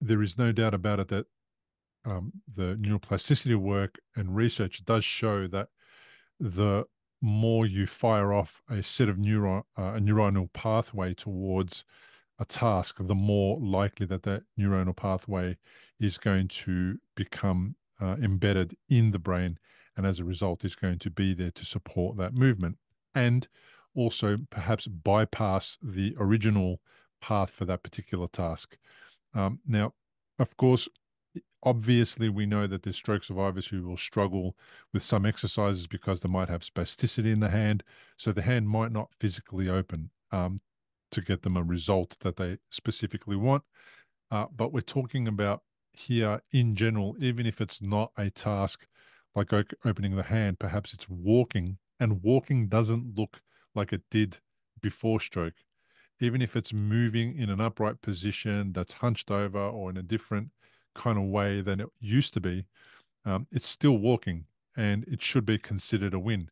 there is no doubt about it that um, the neuroplasticity work and research does show that the more you fire off a set of neuron, uh, a neuronal pathway towards a task, the more likely that that neuronal pathway is going to become uh, embedded in the brain, and as a result is going to be there to support that movement, and also perhaps bypass the original path for that particular task. Um, now, of course, obviously we know that there's stroke survivors who will struggle with some exercises because they might have spasticity in the hand. So the hand might not physically open um, to get them a result that they specifically want. Uh, but we're talking about here in general, even if it's not a task like opening the hand, perhaps it's walking, and walking doesn't look like it did before stroke. Even if it's moving in an upright position that's hunched over or in a different kind of way than it used to be, um, it's still walking, and it should be considered a win.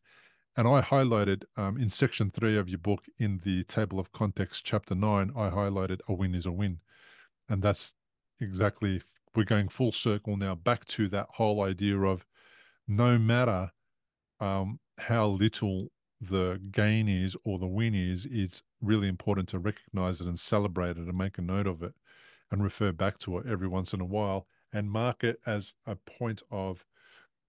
And I highlighted um, in section three of your book, in the table of context, chapter nine, I highlighted a win is a win. And that's exactly, we're going full circle now back to that whole idea of no matter um, how little the gain is or the win is, it's really important to recognize it and celebrate it and make a note of it and refer back to it every once in a while, and mark it as a point of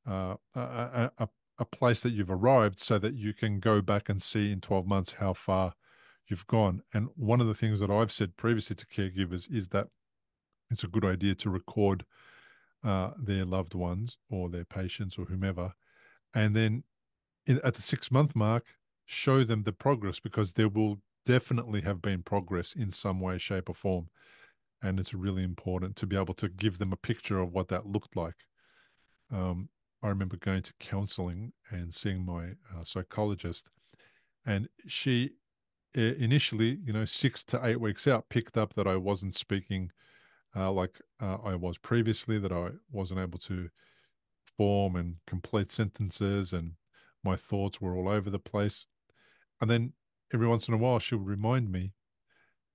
uh, a, a, a place that you've arrived, so that you can go back and see in twelve months how far you've gone. And one of the things that I've said previously to caregivers is that it's a good idea to record uh, their loved ones or their patients or whomever, and then In, at the six-month mark, show them the progress, because there will definitely have been progress in some way, shape, or form. And it's really important to be able to give them a picture of what that looked like. Um, I remember going to counseling and seeing my uh, psychologist, and she initially, you know, six to eight weeks out, picked up that I wasn't speaking uh, like uh, I was previously, that I wasn't able to form and complete sentences, and my thoughts were all over the place. And then every once in a while, she'll remind me,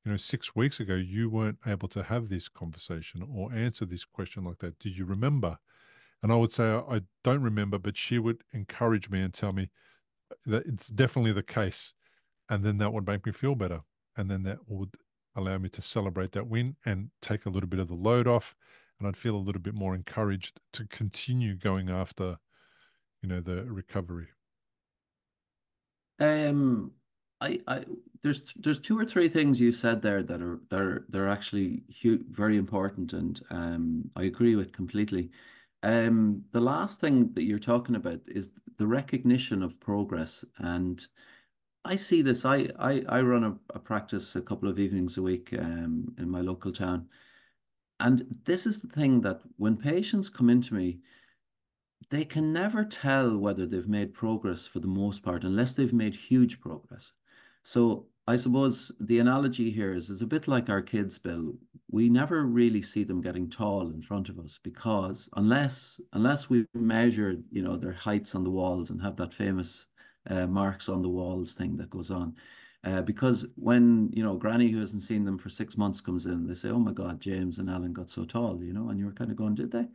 you know, six weeks ago, you weren't able to have this conversation or answer this question like that. Do you remember? And I would say, I don't remember, but she would encourage me and tell me that it's definitely the case. And then that would make me feel better. And then that would allow me to celebrate that win and take a little bit of the load off. And I'd feel a little bit more encouraged to continue going after, you know, the recovery. Um, I, I, there's, there's two or three things you said there that are, they're, they're actually huge, very important. And, um, I agree with completely. Um, the last thing that you're talking about is the recognition of progress. And I see this, I, I, I run a, a practice a couple of evenings a week, um, in my local town. And this is the thing that when patients come into me, they can never tell whether they've made progress for the most part, unless they've made huge progress. So I suppose the analogy here is, is a bit like our kids, Bill. We never really see them getting tall in front of us because unless, unless we measure, you know, their heights on the walls and have that famous uh, marks on the walls thing that goes on. Uh, because when, you know, Granny who hasn't seen them for six months comes in, they say, oh my God, James and Alan got so tall, you know, and you were kind of going, did they?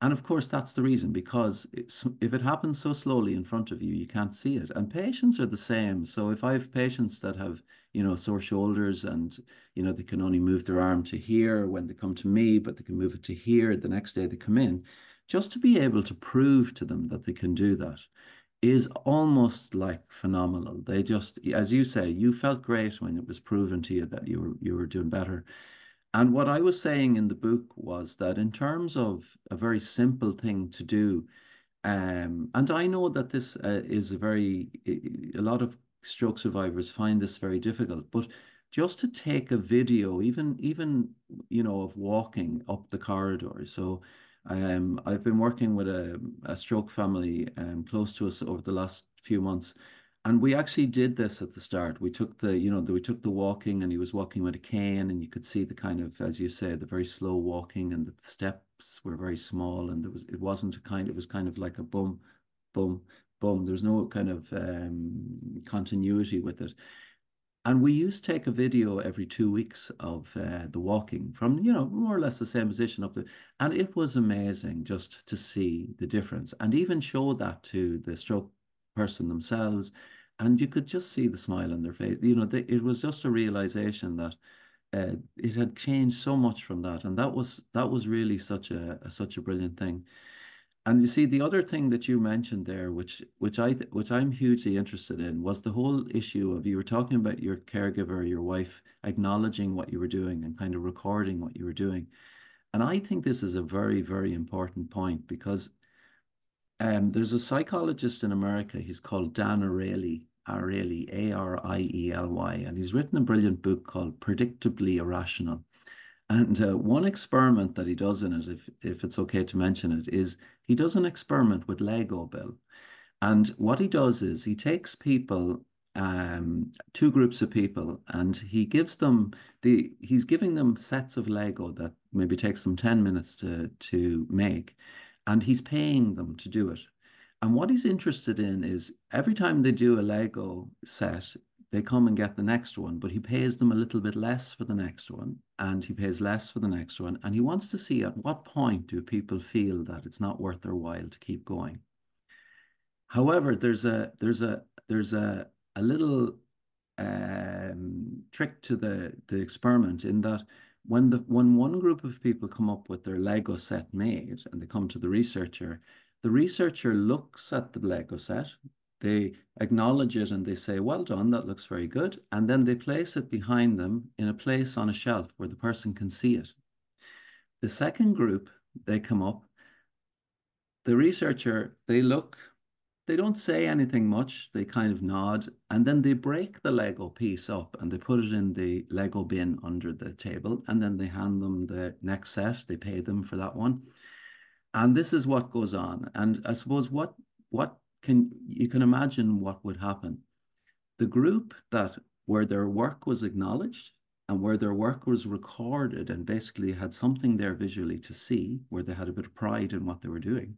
And of course, that's the reason, because it's, if it happens so slowly in front of you, you can't see it. And patients are the same. So if I have patients that have, you know, sore shoulders and, you know, they can only move their arm to here when they come to me, but they can move it to here the next day they come in, just to be able to prove to them that they can do that is almost like phenomenal. They just, as you say, you felt great when it was proven to you that you were, you were doing better. And what I was saying in the book was that in terms of a very simple thing to do, um, and I know that this uh, is a very, a lot of stroke survivors find this very difficult, but just to take a video, even, even you know, of walking up the corridor. So Um, I've been working with a, a stroke family um, close to us over the last few months, and we actually did this at the start. We took the, you know, the, we took the walking, and he was walking with a cane, and you could see the kind of, as you say, the very slow walking, and the steps were very small, and there was, it wasn't a kind, it was kind of like a boom, boom, boom. There's no kind of um, continuity with it. And we used to take a video every two weeks of uh, the walking from, you know, more or less the same position up there. And it was amazing just to see the difference and even show that to the stroke person themselves. And you could just see the smile on their face. You know, they, it was just a realization that uh, it had changed so much from that. And that was that was really such a, a such a brilliant thing. And you see, the other thing that you mentioned there, which which I which I'm hugely interested in, was the whole issue of, you were talking about your caregiver, your wife, acknowledging what you were doing and kind of recording what you were doing. And I think this is a very, very important point, because um, there's a psychologist in America. He's called Dan Ariely, Ariely, A R I E L Y, and he's written a brilliant book called Predictably Irrational. And uh, one experiment that he does in it, if, if it's okay to mention it, is he does an experiment with Lego, Bill. And what he does is he takes people, um, two groups of people, and he gives them, the he's giving them sets of Lego that maybe takes them ten minutes to, to make, and he's paying them to do it. And what he's interested in is every time they do a Lego set, they come and get the next one, but he pays them a little bit less for the next one, and he pays less for the next one. And he wants to see at what point do people feel that it's not worth their while to keep going. However, there's a there's a there's a, a little um, trick to the, the experiment, in that when the when one group of people come up with their Lego set made and they come to the researcher, the researcher looks at the Lego set. They acknowledge it and they say, well done, that looks very good. And then they place it behind them in a place on a shelf where the person can see it. The second group, they come up, the researcher, they look, they don't say anything much, they kind of nod, and then they break the Lego piece up and they put it in the Lego bin under the table, and then they hand them the next set, they pay them for that one. And this is what goes on. And I suppose what, what, Can, you can imagine what would happen. The group that where their work was acknowledged and where their work was recorded and basically had something there visually to see, where they had a bit of pride in what they were doing,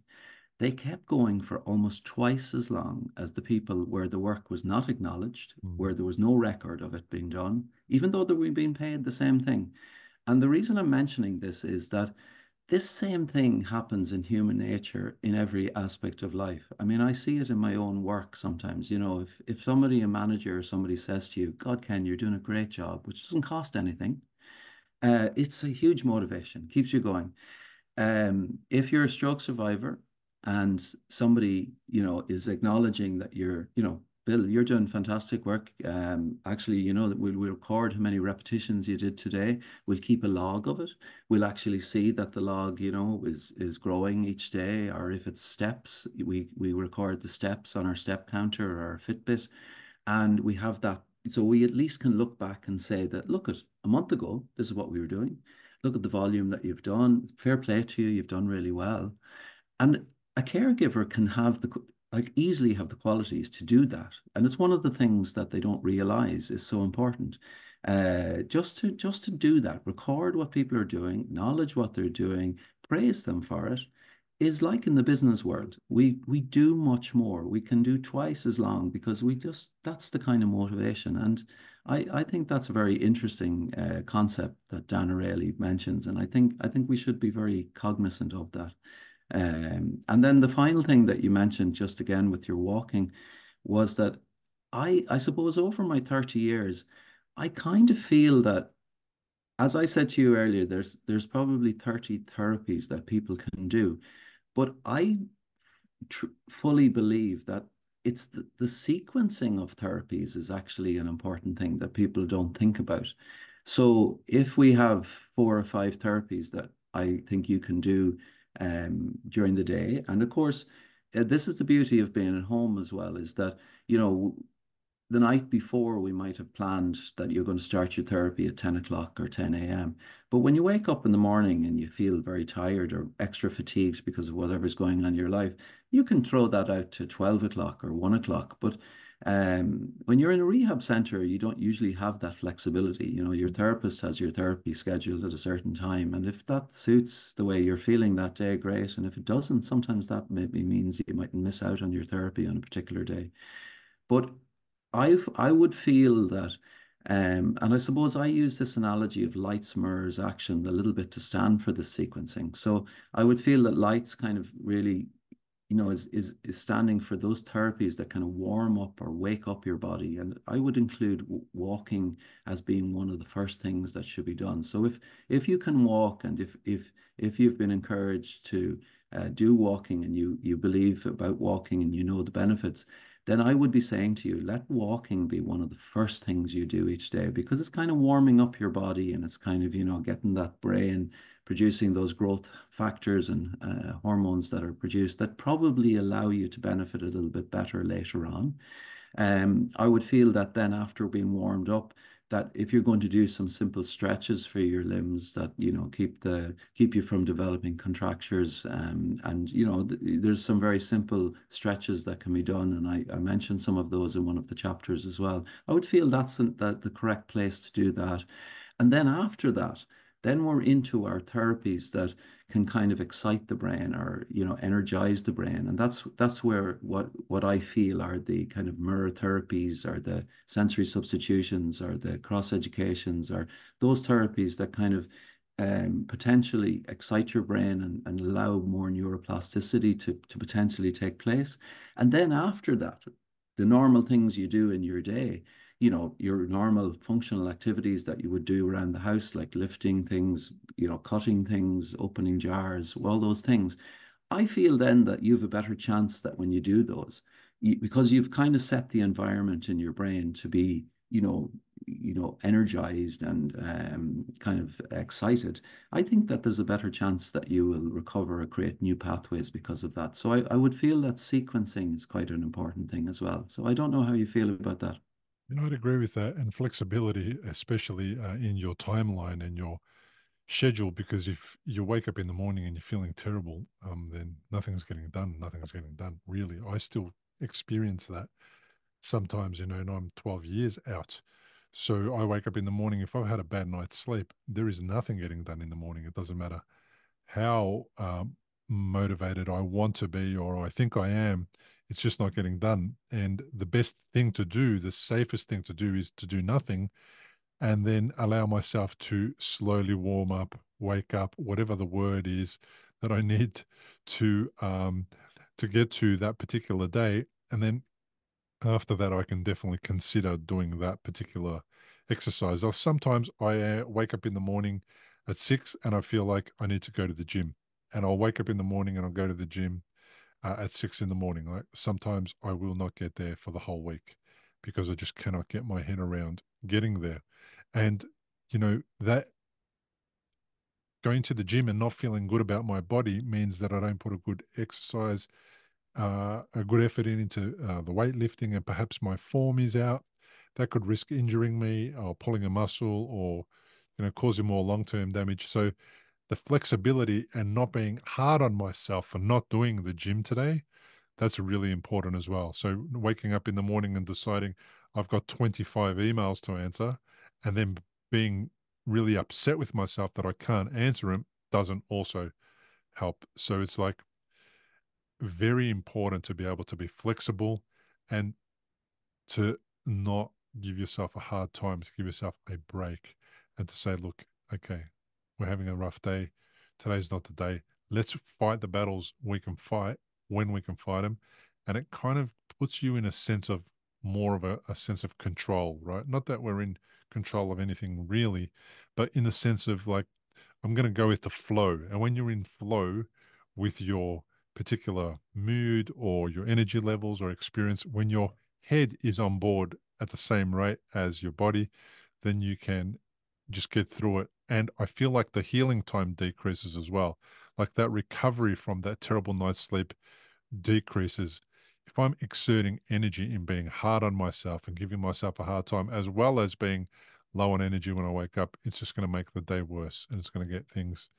they kept going for almost twice as long as the people where the work was not acknowledged, mm. where there was no record of it being done, even though they were being paid the same thing. And the reason I'm mentioning this is that This same thing happens in human nature in every aspect of life. I mean, I see it in my own work sometimes. You know, if, if somebody, a manager or somebody says to you, God, Ken, you're doing a great job, which doesn't cost anything. Uh, it's a huge motivation, keeps you going. Um, if you're a stroke survivor and somebody, you know, is acknowledging that you're, you know, Bill, you're doing fantastic work. Um, actually, you know that we'll, we'll record how many repetitions you did today. We'll keep a log of it. We'll actually see that the log, you know, is is growing each day. Or if it's steps, we we record the steps on our step counter or our Fitbit, and we have that. So we at least can look back and say that, look at a month ago, this is what we were doing. Look at the volume that you've done. Fair play to you. You've done really well. And a caregiver can have the like easily have the qualities to do that. And it's one of the things that they don't realize is so important. Uh, just to just to do that, record what people are doing, acknowledge what they're doing, praise them for it, is like in the business world. We we do much more. We can do twice as long because we just, that's the kind of motivation. And I, I think that's a very interesting uh, concept that Dan Ariely mentions. And I think, I think we should be very cognizant of that. Um, and then the final thing that you mentioned just again with your walking was that I, I suppose over my thirty years, I kind of feel that, as I said to you earlier, there's, there's probably thirty therapies that people can do, but I tr- fully believe that it's the, the sequencing of therapies is actually an important thing that people don't think about. So if we have four or five therapies that I think you can do um during the day, and of course uh, this is the beauty of being at home as well, is that, you know, the night before we might have planned that you're going to start your therapy at ten o'clock or ten a m but when you wake up in the morning and you feel very tired or extra fatigued because of whatever's going on in your life, you can throw that out to twelve o'clock or one o'clock. But um when you're in a rehab center, you don't usually have that flexibility. You know, your therapist has your therapy scheduled at a certain time, and if that suits the way you're feeling that day, great, and if it doesn't, sometimes that maybe means you might miss out on your therapy on a particular day. But I've I would feel that um and I suppose I use this analogy of lights, mirrors, action a little bit to stand for the sequencing. So I would feel that lights kind of really, you know, is, is is standing for those therapies that kind of warm up or wake up your body. And I would include walking as being one of the first things that should be done. So if if you can walk, and if if if you've been encouraged to uh, do walking, and you you believe about walking and you know the benefits, then I would be saying to you, let walking be one of the first things you do each day, because it's kind of warming up your body, and it's kind of, you know, getting that brain producing those growth factors and uh, hormones that are produced that probably allow you to benefit a little bit better later on. Um, I would feel that then after being warmed up, that if you're going to do some simple stretches for your limbs that, you know, keep the keep you from developing contractures, um, and, you know, th there's some very simple stretches that can be done. And I, I mentioned some of those in one of the chapters as well. I would feel that's an, that the correct place to do that. And then after that, then we're into our therapies that can kind of excite the brain or, you know, energize the brain. And that's that's where what what I feel are the kind of mirror therapies or the sensory substitutions or the cross educations or those therapies that kind of um, potentially excite your brain and, and allow more neuroplasticity to, to potentially take place. And then after that, the normal things you do in your day, you know, your normal functional activities that you would do around the house, like lifting things, you know, cutting things, opening jars, all those things. I feel then that you have a better chance that when you do those, you, because you've kind of set the environment in your brain to be, you know, you know, energized and um, kind of excited. I think that there's a better chance that you will recover or create new pathways because of that. So I, I would feel that sequencing is quite an important thing as well. So I don't know how you feel about that. You know, I'd agree with that, and flexibility, especially uh, in your timeline and your schedule, because if you wake up in the morning and you're feeling terrible, um, then nothing's getting done, nothing's getting done, really. I still experience that sometimes, you know, and I'm twelve years out. So I wake up in the morning, if I've had a bad night's sleep, there is nothing getting done in the morning. It doesn't matter how um, motivated I want to be or I think I am. It's just not getting done. And the best thing to do, the safest thing to do, is to do nothing and then allow myself to slowly warm up, wake up, whatever the word is that I need to um, to get to that particular day. And then after that, I can definitely consider doing that particular exercise. Or sometimes I wake up in the morning at six and I feel like I need to go to the gym. And I'll wake up in the morning and I'll go to the gym uh, at six in the morning. Like sometimes I will not get there for the whole week because I just cannot get my head around getting there. And, you know, that going to the gym and not feeling good about my body means that I don't put a good exercise, uh, a good effort in into uh, the weightlifting, and perhaps my form is out. That could risk injuring me or pulling a muscle or, you know, causing more long-term damage. So the flexibility and not being hard on myself for not doing the gym today, that's really important as well. So waking up in the morning and deciding I've got twenty-five emails to answer and then being really upset with myself that I can't answer them doesn't also help. So it's like very important to be able to be flexible and to not give yourself a hard time, to give yourself a break and to say, look, okay, we're having a rough day. Today's not the day. Let's fight the battles we can fight when we can fight them. And it kind of puts you in a sense of more of a, a sense of control, right? Not that we're in control of anything really, but in the sense of like, I'm going to go with the flow. And when you're in flow with your particular mood or your energy levels or experience, when your head is on board at the same rate as your body, then you can just get through it. And I feel like the healing time decreases as well. Like that recovery from that terrible night's sleep decreases. If I'm exerting energy in being hard on myself and giving myself a hard time, as well as being low on energy when I wake up, it's just going to make the day worse and it's going to get things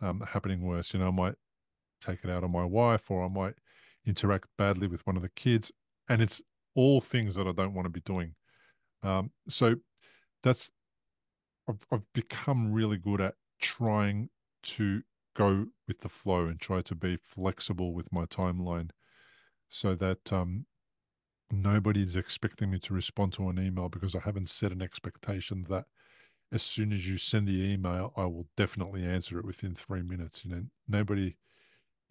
um, happening worse. You know, I might take it out on my wife or I might interact badly with one of the kids. And it's all things that I don't want to be doing. Um, so that's, I've, I've become really good at trying to go with the flow and try to be flexible with my timeline so that um, nobody's expecting me to respond to an email because I haven't set an expectation that as soon as you send the email, I will definitely answer it within three minutes. You know, nobody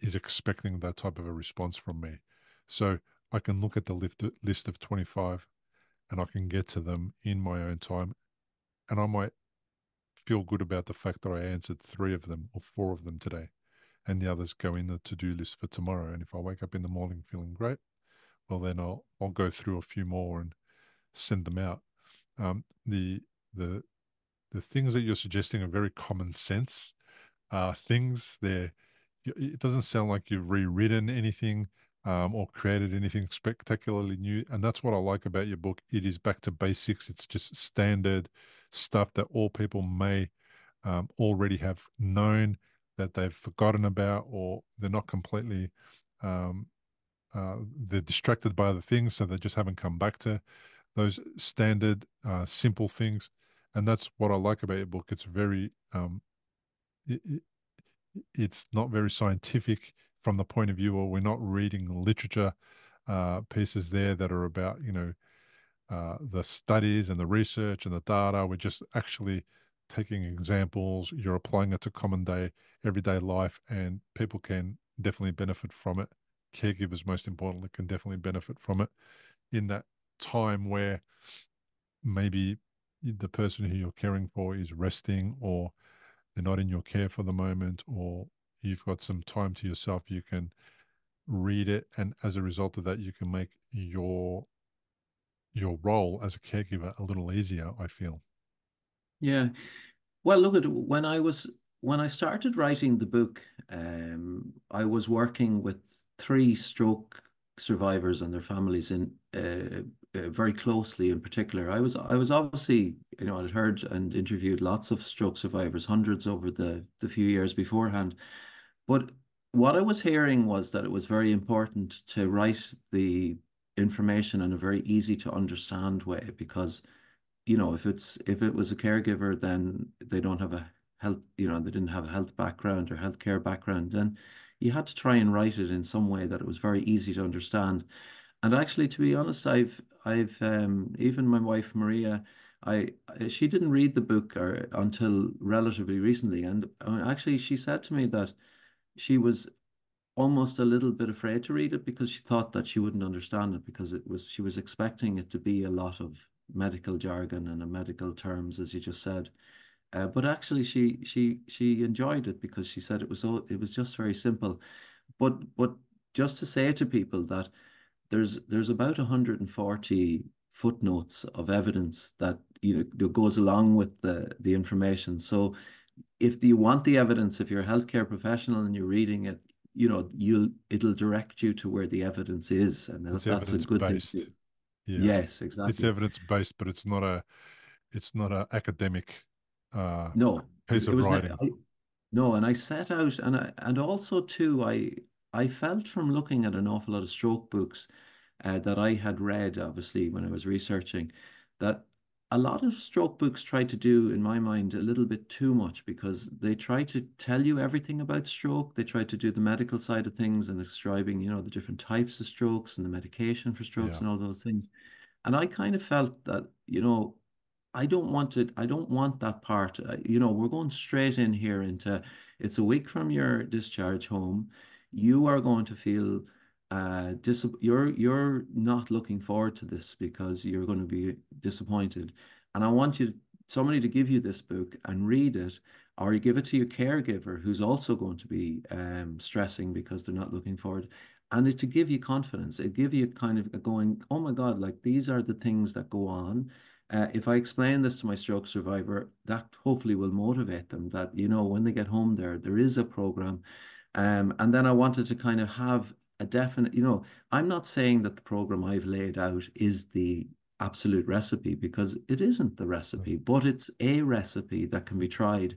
is expecting that type of a response from me. So I can look at the list of twenty-five and I can get to them in my own time. And I might feel good about the fact that I answered three of them or four of them today, and the others go in the to-do list for tomorrow. And if I wake up in the morning feeling great, well, then I'll, I'll go through a few more and send them out. Um, the, the, the things that you're suggesting are very common sense uh, things. They're, it doesn't sound like you've rewritten anything um, or created anything spectacularly new. And that's what I like about your book. It is back to basics. It's just standard stuff that all people may um, already have known, that they've forgotten about, or they're not completely, um, uh, they're distracted by other things, so they just haven't come back to those standard, uh, simple things. And that's what I like about your book. It's very, um, it, it, it's not very scientific from the point of view, or we're not reading literature uh, pieces there that are about, you know, uh, the studies and the research and the data. We're just actually taking examples, you're applying it to common day, everyday life, and people can definitely benefit from it. Caregivers, most importantly, can definitely benefit from it in that time where maybe the person who you're caring for is resting, or they're not in your care for the moment, or you've got some time to yourself, you can read it. And as a result of that, you can make your, your role as a caregiver a little easier, I feel. Yeah, well, look, at when I was when I started writing the book, um, I was working with three stroke survivors and their families in uh, uh, very closely. In particular, I was I was obviously, you know, I'd heard and interviewed lots of stroke survivors, hundreds over the the few years beforehand. But what I was hearing was that it was very important to write the information in a very easy to understand way, because, you know, if it's if it was a caregiver, then they don't have a health, you know, they didn't have a health background or healthcare background, then you had to try and write it in some way that it was very easy to understand. And actually, to be honest, I've I've um, even my wife Maria, I she didn't read the book or, until relatively recently, and actually she said to me that she was almost a little bit afraid to read it because she thought that she wouldn't understand it, because it was she was expecting it to be a lot of medical jargon and a medical terms, as you just said. Uh, but actually, she she she enjoyed it because she said it was so it was just very simple. But but just to say to people that there's there's about one hundred forty footnotes of evidence that you know goes along with the the information. So if you want the evidence, if you're a healthcare professional and you're reading it, you know you'll it'll direct you to where the evidence is, and that's, that's a good thing. Yeah. Yes, exactly. It's evidence based, but it's not a it's not an academic. Uh, no, piece of writing. I, no, and I set out, and I, and also too, I I felt from looking at an awful lot of stroke books uh, that I had read, obviously when I was researching, that a lot of stroke books try to do, in my mind, a little bit too much, because they try to tell you everything about stroke. They try to do the medical side of things and describing, you know, the different types of strokes and the medication for strokes yeah. and all those things. And I kind of felt that, you know, I don't want it. I don't want that part. You know, we're going straight in here into, it's a week from your discharge home. You are going to feel, uh, dis you're, you're not looking forward to this because you're going to be disappointed. And I want you, somebody to give you this book and read it, or you give it to your caregiver who's also going to be um, stressing because they're not looking forward. And it to give you confidence, it give you kind of a going, oh my God, like these are the things that go on. Uh, if I explain this to my stroke survivor, that hopefully will motivate them that, you know, when they get home there, there is a program. Um, and then I wanted to kind of have a definite, you know, I'm not saying that the program I've laid out is the absolute recipe, because it isn't the recipe, but it's a recipe that can be tried,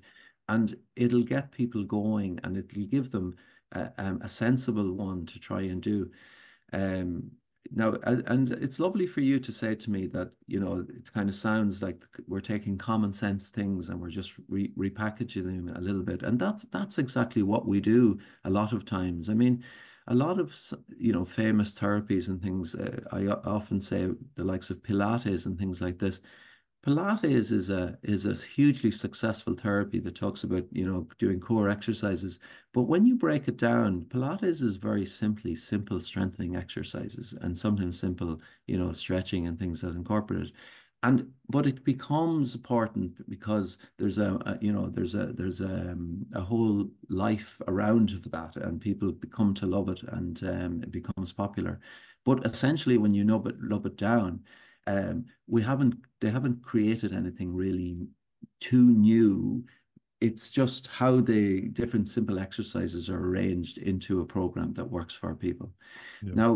and it'll get people going, and it'll give them a, um, a sensible one to try and do. Um, Now, and it's lovely for you to say to me that, you know, it kind of sounds like we're taking common sense things and we're just re repackaging them a little bit. And that's, that's exactly what we do a lot of times. I mean, a lot of, you know, famous therapies and things, uh, I often say the likes of Pilates and things like this. Pilates is a, is a hugely successful therapy that talks about, you know, doing core exercises. But when you break it down, Pilates is very simply simple strengthening exercises, and sometimes simple, you know, stretching and things that incorporate it. And, but it becomes important because there's a, a you know, there's a, there's a, um, a whole life around that, and people come to love it, and um, it becomes popular. But essentially when you know it, love it down, Um, we haven't, they haven't created anything really too new. It's just how the different simple exercises are arranged into a program that works for people. Yeah. Now,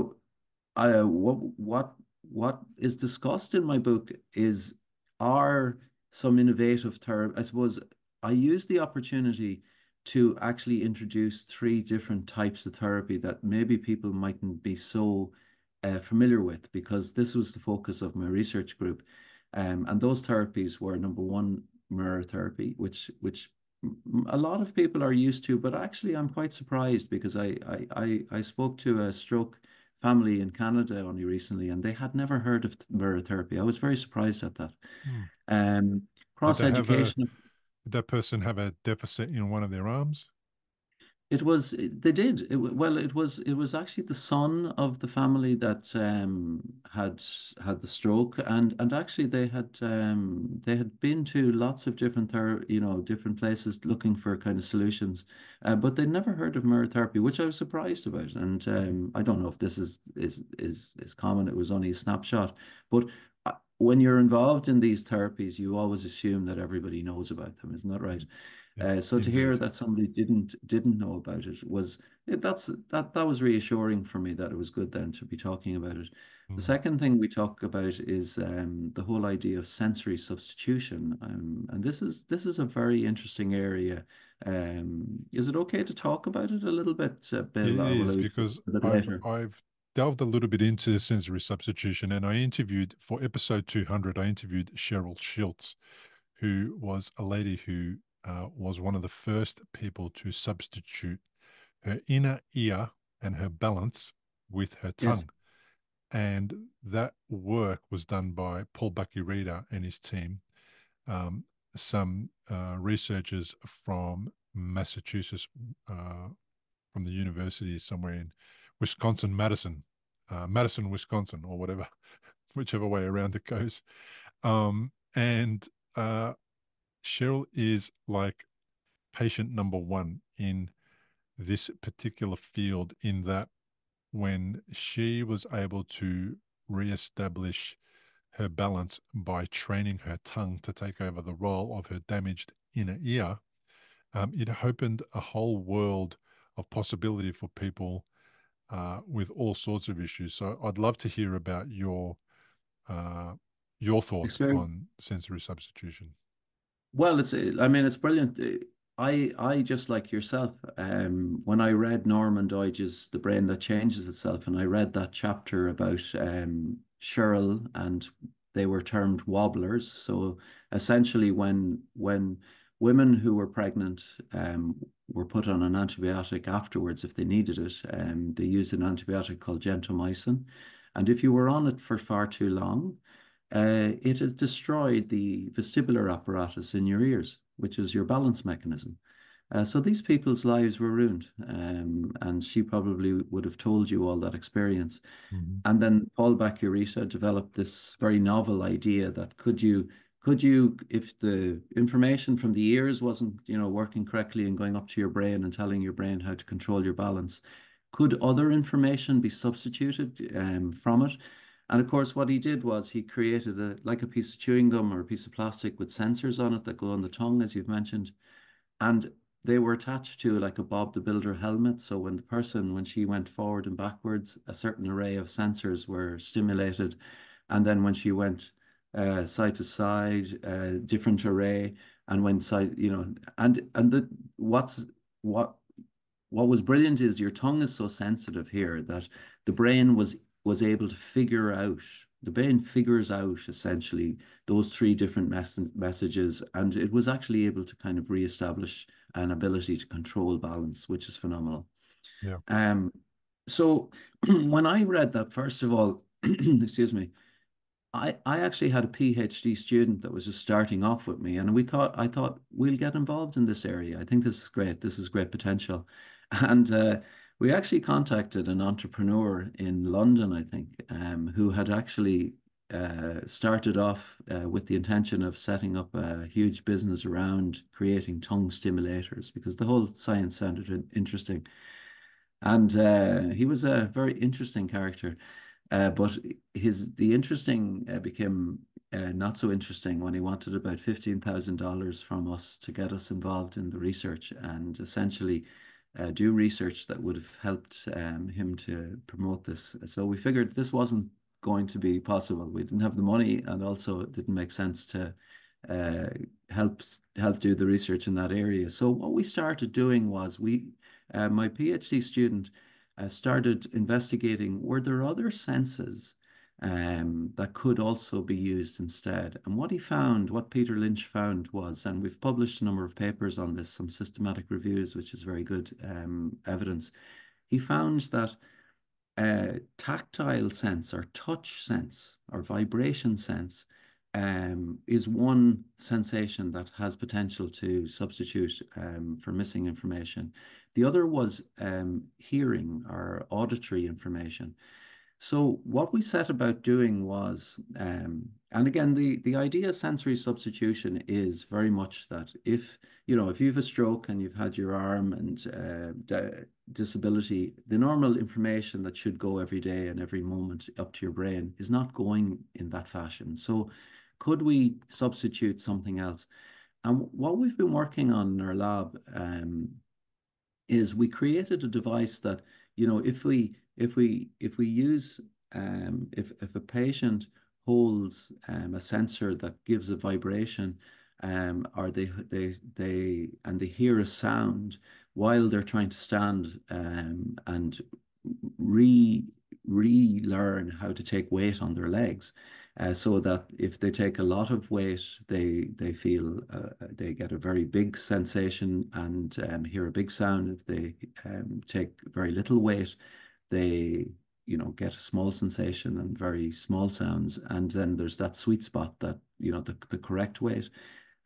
uh, what, what, what is discussed in my book is, are some innovative therapy. I suppose I use the opportunity to actually introduce three different types of therapy that maybe people mightn't be so Uh, familiar with, because this was the focus of my research group. Um, and those therapies were, number one, mirror therapy, which which a lot of people are used to, but actually I'm quite surprised, because I, I, I, I spoke to a stroke family in Canada only recently, and they had never heard of mirror therapy. I was very surprised at that. Mm. Um, cross-education. Did that person have a deficit in one of their arms? It was, they did. It, well, it was, it was actually the son of the family that um, had had the stroke, and and actually they had um, they had been to lots of different you know different places looking for kind of solutions, uh, but they'd never heard of mirror therapy, which I was surprised about. And um, I don't know if this is is is is common. It was only a snapshot, but when you're involved in these therapies, you always assume that everybody knows about them. Isn't that right? Uh, so Indeed. To hear that somebody didn't didn't know about it was that's that that was reassuring for me, that it was good then to be talking about it. Mm. The second thing we talk about is um, the whole idea of sensory substitution, um, and this is this is a very interesting area. Um, is it okay to talk about it a little bit? Uh, Bill, it is, because I've, I've delved a little bit into sensory substitution, and I interviewed for episode two hundred. I interviewed Cheryl Schiltz, who was a lady who. Uh, was one of the first people to substitute her inner ear and her balance with her tongue. Yes. And that work was done by Paul Bakurita and his team, um, some uh, researchers from Massachusetts, uh, from the university somewhere in Wisconsin, Madison, uh, Madison, Wisconsin, or whatever, whichever way around it goes. Um, and uh, Cheryl is like patient number one in this particular field, in that when she was able to reestablish her balance by training her tongue to take over the role of her damaged inner ear, um, it opened a whole world of possibility for people uh, with all sorts of issues. So I'd love to hear about your uh, your thoughts so, on sensory substitution. Well, it's I mean it's brilliant. I I just like yourself. Um, when I read Norman Doidge's The Brain That Changes Itself, and I read that chapter about um, Cheryl, and they were termed wobblers. So essentially, when when women who were pregnant um, were put on an antibiotic afterwards, if they needed it, um, they used an antibiotic called gentamicin, and if you were on it for far too long, uh, it had destroyed the vestibular apparatus in your ears, which is your balance mechanism. Uh, so these people's lives were ruined. Um, and she probably would have told you all that experience. Mm-hmm. And then Paul Bakurita developed this very novel idea that could you, could you, if the information from the ears wasn't, you know, working correctly and going up to your brain and telling your brain how to control your balance, could other information be substituted um, from it? And of course, what he did was he created a, like a piece of chewing gum or a piece of plastic with sensors on it that go on the tongue, as you've mentioned. And they were attached to like a Bob the Builder helmet. So when the person, when she went forward and backwards, a certain array of sensors were stimulated. And then when she went uh, side to side, a uh, different array. And when side, you know, and, and the, what's, what, what was brilliant is your tongue is so sensitive here that the brain was was able to figure out, the brain figures out essentially those three different mes messages. And it was actually able to kind of reestablish an ability to control balance, which is phenomenal. Yeah. Um. So when I read that, first of all, excuse me, I, I actually had a PhD student that was just starting off with me. And we thought, I thought, we'll get involved in this area. I think this is great. This is great potential. And, uh, we actually contacted an entrepreneur in London, I think, um, who had actually uh, started off uh, with the intention of setting up a huge business around creating tongue stimulators, because the whole science sounded interesting. And uh, he was a very interesting character, uh, but his the interesting uh, became uh, not so interesting when he wanted about fifteen thousand dollars from us to get us involved in the research and essentially Uh, do research that would have helped um, him to promote this. So we figured this wasn't going to be possible. We didn't have the money, and also it didn't make sense to uh, help help do the research in that area. So what we started doing was we, uh, my PhD student uh, started investigating, were there other senses um, that could also be used instead? And what he found, what Peter Lynch found was, and we've published a number of papers on this, some systematic reviews, which is very good um, evidence. He found that uh, tactile sense or touch sense or vibration sense um, is one sensation that has potential to substitute um, for missing information. The other was um, hearing or auditory information. So what we set about doing was, um, and again, the, the idea of sensory substitution is very much that if, you know, if you have a stroke and you've had your arm and uh, disability, the normal information that should go every day and every moment up to your brain is not going in that fashion. So could we substitute something else? And what we've been working on in our lab um, is we created a device that, you know, if we... If we if we use um if, if a patient holds um a sensor that gives a vibration um or they they they and they hear a sound while they're trying to stand um and re relearn how to take weight on their legs, uh, so that if they take a lot of weight, they they feel uh, they get a very big sensation and um, hear a big sound. If they um, take very little weight, they you know, get a small sensation and very small sounds. And then there's that sweet spot that, you know, the, the correct weight.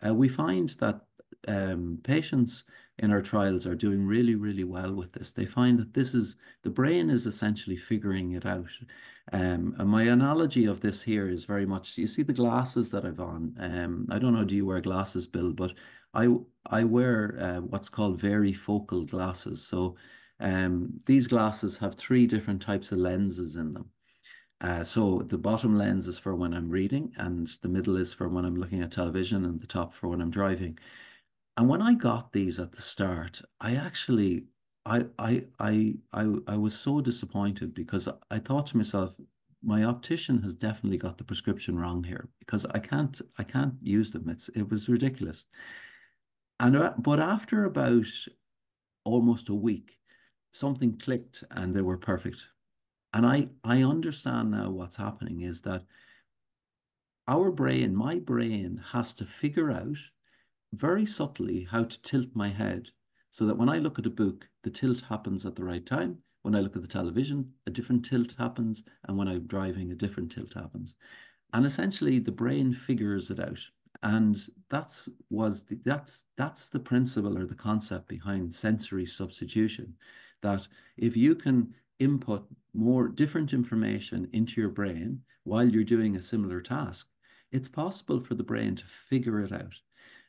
Uh, we find that um, patients in our trials are doing really, really well with this. They find that this is, the brain is essentially figuring it out. Um, and my analogy of this here is very much, you see the glasses that I've on. Um, I don't know, do you wear glasses, Bill? But I, I wear uh, what's called varifocal glasses. So um, these glasses have three different types of lenses in them. Uh, so the bottom lens is for when I'm reading, and the middle is for when I'm looking at television, and the top for when I'm driving. And when I got these at the start, I actually, I, I, I, I, I was so disappointed, because I thought to myself, my optician has definitely got the prescription wrong here, because I can't, I can't use them. It's, it was ridiculous. And, but after about almost a week, something clicked and they were perfect. And I, I understand now what's happening is that our brain, my brain has to figure out very subtly how to tilt my head so that when I look at a book, the tilt happens at the right time. When I look at the television, a different tilt happens. And when I'm driving, a different tilt happens. And essentially the brain figures it out. And that's was the, that's that's the principle or the concept behind sensory substitution, that if you can input more different information into your brain while you're doing a similar task, it's possible for the brain to figure it out.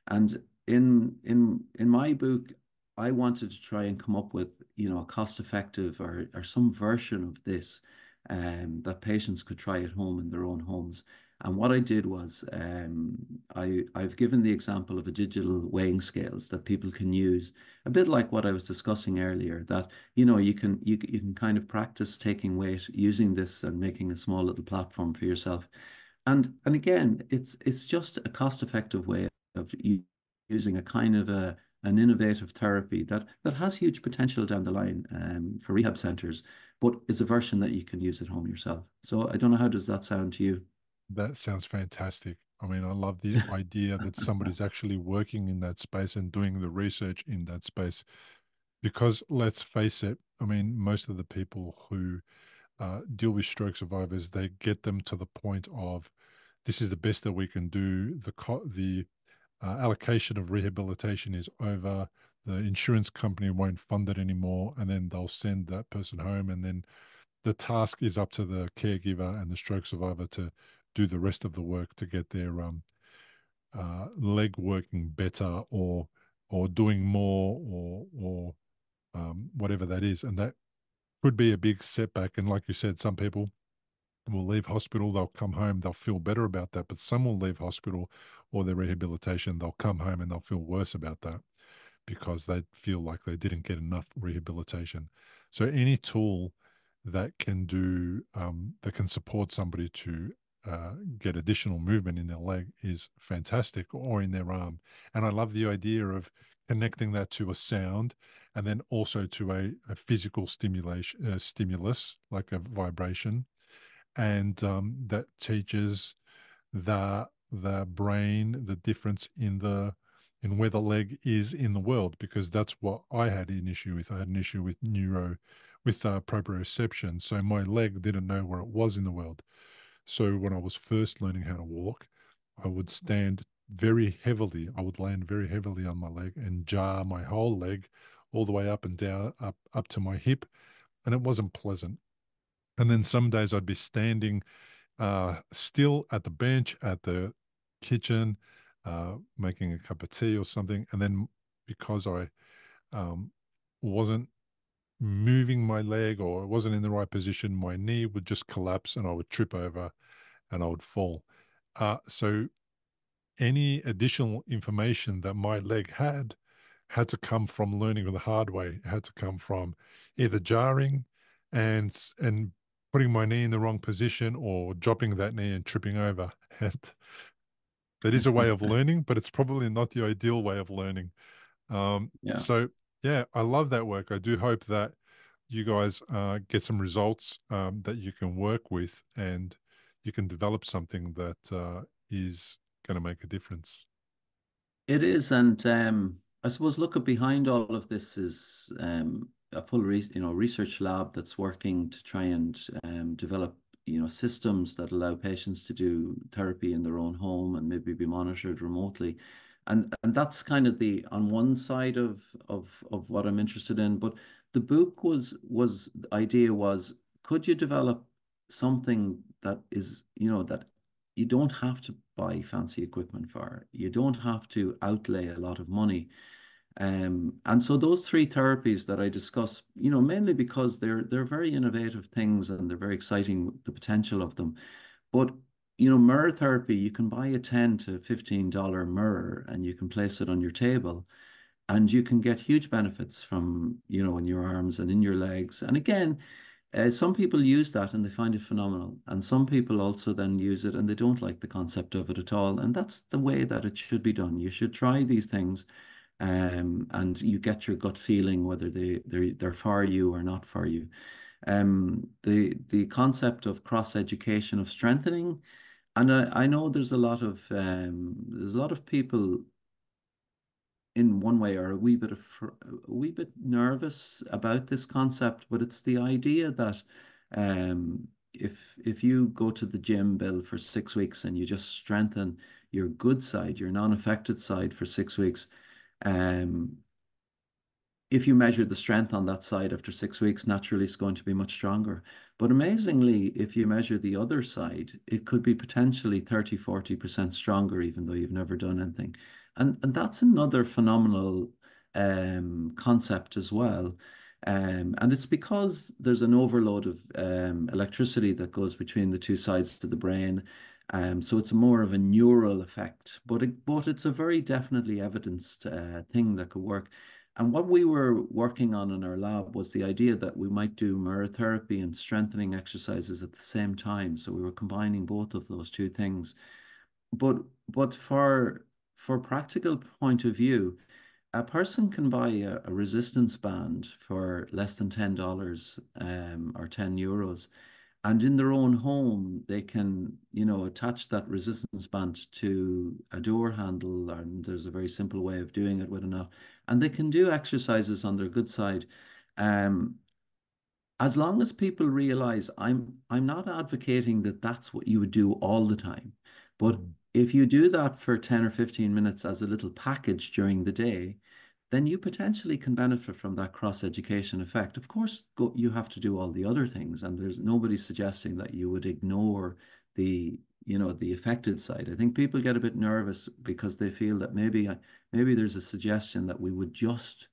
And in in in my book, I wanted to try and come up with, you know, a cost-effective or or some version of this um, that patients could try at home in their own homes. And what I did was um, I I've given the example of a digital weighing scales that people can use, a bit like what I was discussing earlier. That you know you can you you can kind of practice taking weight using this and making a small little platform for yourself. And and again, it's it's just a cost-effective way of using a kind of a, an innovative therapy that, that has huge potential down the line um, for rehab centers, but it's a version that you can use at home yourself. So I don't know, how does that sound to you? That sounds fantastic. I mean, I love the idea that somebody's actually working in that space and doing the research in that space, because let's face it, I mean, most of the people who uh, deal with stroke survivors, they get them to the point of, this is the best that we can do. The co the Uh, allocation of rehabilitation is over, the insurance company won't fund it anymore, and then they'll send that person home, and then the task is up to the caregiver and the stroke survivor to do the rest of the work to get their um, uh, leg working better, or or doing more, or, or um, whatever that is. And that could be a big setback. And like you said, some people will leave hospital, they'll come home, they'll feel better about that, but some will leave hospital or their rehabilitation, they'll come home and they'll feel worse about that because they feel like they didn't get enough rehabilitation. So any tool that can do, um, that can support somebody to uh, get additional movement in their leg is fantastic, or in their arm. And I love the idea of connecting that to a sound, and then also to a, a physical stimulation, uh, stimulus, like a vibration. And um, that teaches the the brain the difference in the in where the leg is in the world, because that's what I had an issue with. I had an issue with neuro, with uh, proprioception. So my leg didn't know where it was in the world. So when I was first learning how to walk, I would stand very heavily. I would land very heavily on my leg and jar my whole leg all the way up and down, up up to my hip, and it wasn't pleasant. And then some days I'd be standing uh, still at the bench, at the kitchen, uh, making a cup of tea or something. And then because I um, wasn't moving my leg, or I wasn't in the right position, my knee would just collapse and I would trip over and I would fall. Uh, so any additional information that my leg had, had to come from learning the hard way. It had to come from either jarring and and putting my knee in the wrong position, or dropping that knee and tripping over. And that is a way of learning, but it's probably not the ideal way of learning. Um, yeah. So, yeah, I love that work. I do hope that you guys uh, get some results um, that you can work with, and you can develop something that uh, is going to make a difference. It is. And um, I suppose, look, behind all of this is um, a full re you know research lab that's working to try and um, develop you know systems that allow patients to do therapy in their own home and maybe be monitored remotely. And and that's kind of the on one side of of of what I'm interested in. But the book was was the idea was, could you develop something that is you know that you don't have to buy fancy equipment for, you don't have to outlay a lot of money. Um, and so those three therapies that I discuss, you know, mainly because they're they're very innovative things and they're very exciting, the potential of them. But you know, mirror therapy, you can buy a ten to fifteen dollar mirror and you can place it on your table, and you can get huge benefits from, you know, in your arms and in your legs. And again, uh, some people use that and they find it phenomenal. And some people also then use it and they don't like the concept of it at all. And that's the way that it should be done. You should try these things. Um, and you get your gut feeling whether they, they're, they're for you or not for you. Um, the, the concept of cross-education, of strengthening, and I, I know there's a lot of, um, there's a lot of people in one way are a wee bit, of, a wee bit nervous about this concept, but it's the idea that um, if, if you go to the gym, Bill, for six weeks and you just strengthen your good side, your non-affected side for six weeks, Um, if you measure the strength on that side after six weeks, naturally it's going to be much stronger. But amazingly, if you measure the other side, it could be potentially thirty, forty percent stronger, even though you've never done anything. And, and that's another phenomenal um, concept as well. Um, and it's because there's an overload of um, electricity that goes between the two sides to the brain. Um, so it's more of a neural effect, but it, but it's a very definitely evidenced uh, thing that could work. And what we were working on in our lab was the idea that we might do mirror therapy and strengthening exercises at the same time. So we were combining both of those two things. But but for for practical point of view, a person can buy a, a resistance band for less than ten dollars um, or ten euros. And in their own home, they can, you know, attach that resistance band to a door handle, and there's a very simple way of doing it with a knot, and they can do exercises on their good side. Um, as long as people realize, I'm, I'm not advocating that that's what you would do all the time, but if you do that for ten or fifteen minutes as a little package during the day, then you potentially can benefit from that cross-education effect. Of course, go, you have to do all the other things, and there's nobody suggesting that you would ignore the, you know, the affected side. I think people get a bit nervous because they feel that maybe, maybe there's a suggestion that we would just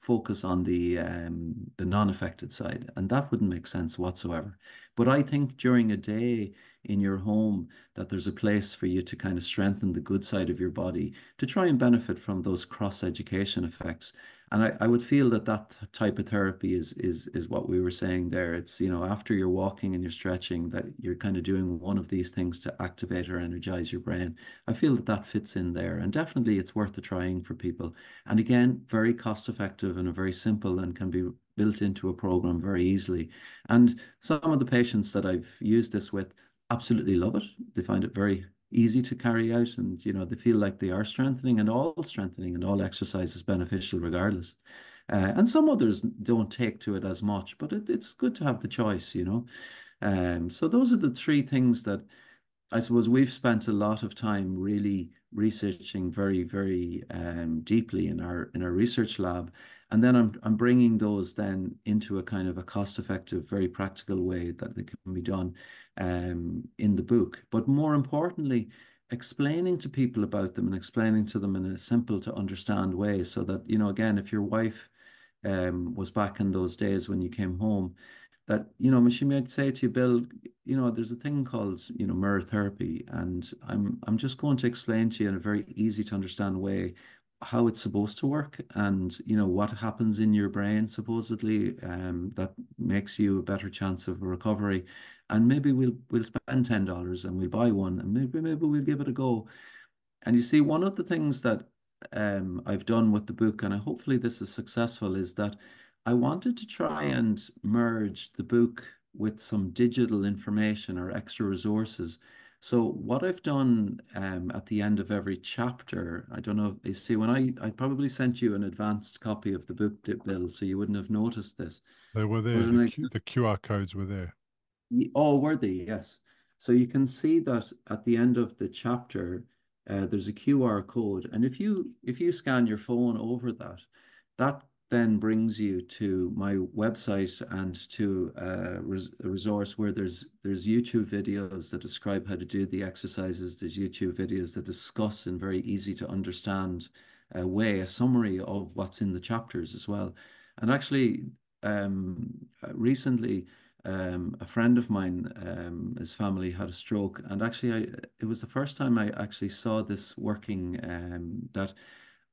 focus on the, um, the non-affected side, and that wouldn't make sense whatsoever. But I think during a day in your home that there's a place for you to kind of strengthen the good side of your body to try and benefit from those cross-education effects. And I, I would feel that that type of therapy is, is, is what we were saying there. It's, you know, after you're walking and you're stretching, that you're kind of doing one of these things to activate or energize your brain. I feel that that fits in there, and definitely it's worth the trying for people. And again, very cost effective and a very simple, and can be built into a program very easily. And some of the patients that I've used this with absolutely love it. They find it very easy to carry out, and you know they feel like they are strengthening, and all strengthening and all exercise is beneficial regardless. Uh, and some others don't take to it as much, but it, it's good to have the choice, you know. Um, so those are the three things that I suppose we've spent a lot of time really researching very, very um, deeply in our in our research lab. And then I'm, I'm bringing those then into a kind of a cost-effective, very practical way that they can be done um, in the book. But more importantly, explaining to people about them and explaining to them in a simple to understand way, so that, you know, again, if your wife um, was back in those days when you came home, that, you know, she might say to you, Bill, you know, there's a thing called, you know, mirror therapy, and I'm, I'm just going to explain to you in a very easy to understand way how it's supposed to work, and you know what happens in your brain supposedly um, that makes you a better chance of a recovery. And maybe we'll we'll spend ten dollars and we'll buy one, and maybe maybe we'll give it a go. And you see, one of the things that um, I've done with the book, and I, hopefully this is successful, is that I wanted to try and merge the book with some digital information or extra resources, So what I've done um, at the end of every chapter, I don't know, you see, when I, I probably sent you an advanced copy of the book, Bill, so you wouldn't have noticed this. They were there, the, I, the Q R codes were there. Oh, were they? Yes. So you can see that at the end of the chapter, uh, there's a Q R code. And if you, if you scan your phone over that, that then brings you to my website and to a, res a resource where there's there's YouTube videos that describe how to do the exercises. There's YouTube videos that discuss in very easy to understand uh, way a summary of what's in the chapters as well. And actually, um, recently, um, a friend of mine, um, his family had a stroke, and actually, I, it was the first time I actually saw this working. Um, that.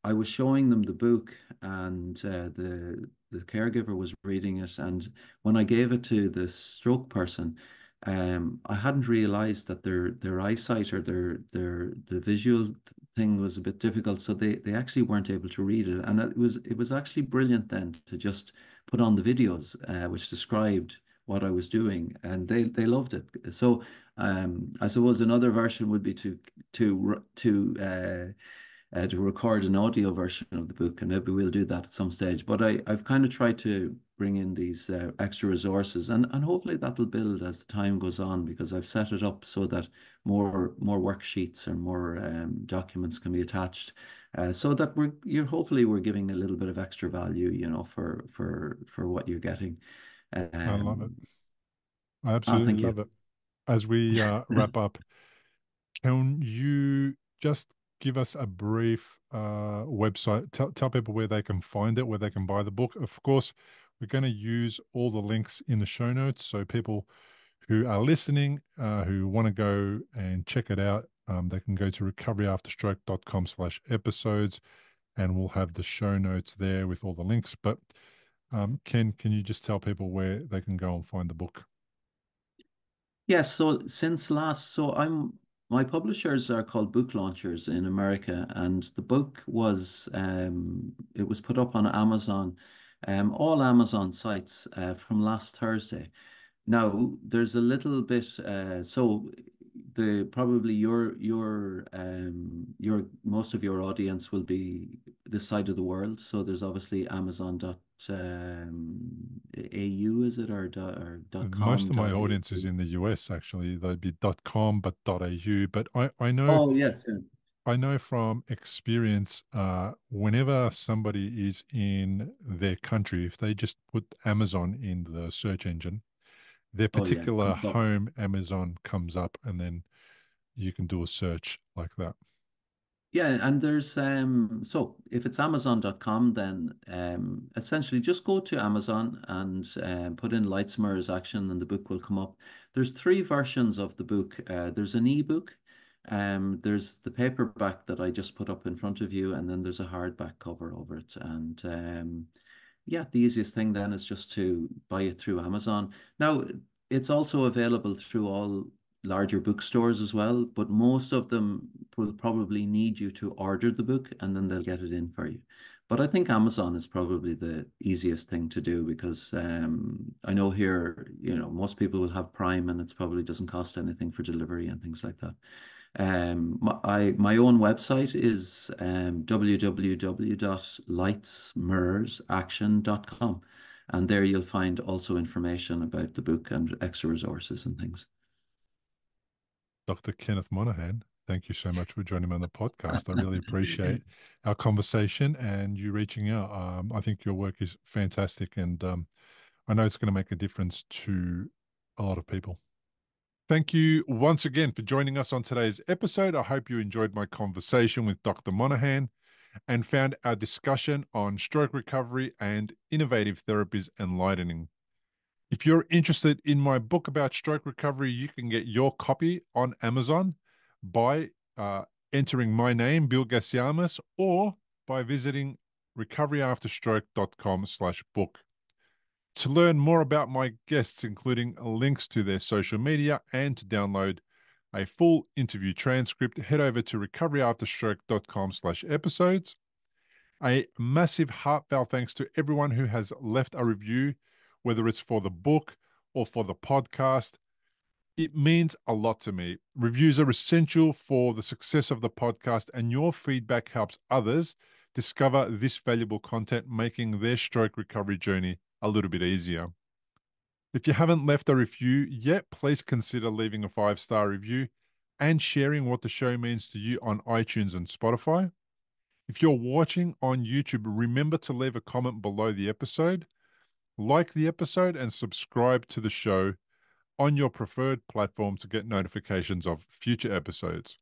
I was showing them the book, and uh, the the caregiver was reading it. And when I gave it to the stroke person, um, I hadn't realized that their their eyesight or their their the visual thing was a bit difficult. So they they actually weren't able to read it. And it was it was actually brilliant then to just put on the videos uh, which described what I was doing, and they they loved it. So um, I suppose another version would be to to to. Uh, Uh, to record an audio version of the book, and maybe we'll do that at some stage. But I, I've kind of tried to bring in these uh, extra resources, and, and hopefully that'll build as the time goes on, because I've set it up so that more more worksheets or more um, documents can be attached, uh, so that we're you're hopefully we're giving a little bit of extra value, you know, for for for what you're getting. Um, I love it. I absolutely oh, love you. it. As we uh, wrap up, can you just give us a brief uh, website, tell, tell people where they can find it, where they can buy the book. Of course, we're going to use all the links in the show notes, so people who are listening, uh, who want to go and check it out, um, they can go to recoveryafterstroke.com slash episodes, and we'll have the show notes there with all the links. But um, Ken, can you just tell people where they can go and find the book? Yes, so since last, so I'm, my publishers are called Book Launchers in America, and the book was, um, it was put up on Amazon, um, all Amazon sites uh, from last Thursday. Now, there's a little bit, uh, so the probably your, your, um, your, most of your audience will be this side of the world. So there's obviously Amazon dot com. Um, A U is it or, or dot com? Most of my audience is in the U S actually. They'd be dot com, but dot A U. But I, I know. Oh yes. Yeah. I know from experience. Uh, whenever somebody is in their country, if they just put Amazon in the search engine, their particular oh, yeah. home Amazon comes up, and then you can do a search like that. Yeah, and there's, um, so if it's Amazon dot com, then um, essentially just go to Amazon and um, put in Lights, Mirrors, Action, and the book will come up. There's three versions of the book. Uh, there's an ebook, um, there's the paperback that I just put up in front of you, and then there's a hardback cover over it. And um, yeah, the easiest thing then is just to buy it through Amazon. Now, it's also available through all larger bookstores as well, but most of them will probably need you to order the book, and then they'll get it in for you. But I think Amazon is probably the easiest thing to do, because um, I know here, you know, most people will have Prime, and it probably doesn't cost anything for delivery and things like that. Um, my, I, my own website is um, w w w dot lights mirrors action dot com, and there you'll find also information about the book and extra resources and things. Doctor Kenneth Monaghan, thank you so much for joining me on the podcast. I really appreciate our conversation and you reaching out. Um, I think your work is fantastic, and um, I know it's going to make a difference to a lot of people. Thank you once again for joining us on today's episode. I hope you enjoyed my conversation with Doctor Monaghan and found our discussion on stroke recovery and innovative therapies enlightening. If you're interested in my book about stroke recovery, you can get your copy on Amazon by uh, entering my name, Bill Gasiamis, or by visiting recoveryafterstroke.com slash book. To learn more about my guests, including links to their social media and to download a full interview transcript, head over to recoveryafterstroke.com slash episodes. A massive heartfelt thanks to everyone who has left a review, whether it's for the book or for the podcast. It means a lot to me. Reviews are essential for the success of the podcast, and your feedback helps others discover this valuable content, making their stroke recovery journey a little bit easier. If you haven't left a review yet, please consider leaving a five-star review and sharing what the show means to you on iTunes and Spotify. If you're watching on YouTube, remember to leave a comment below the episode, like the episode, and subscribe to the show on your preferred platform to get notifications of future episodes.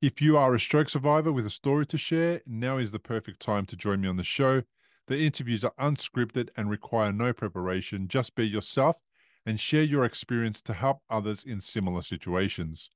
If you are a stroke survivor with a story to share, now is the perfect time to join me on the show. The interviews are unscripted and require no preparation. Just be yourself and share your experience to help others in similar situations.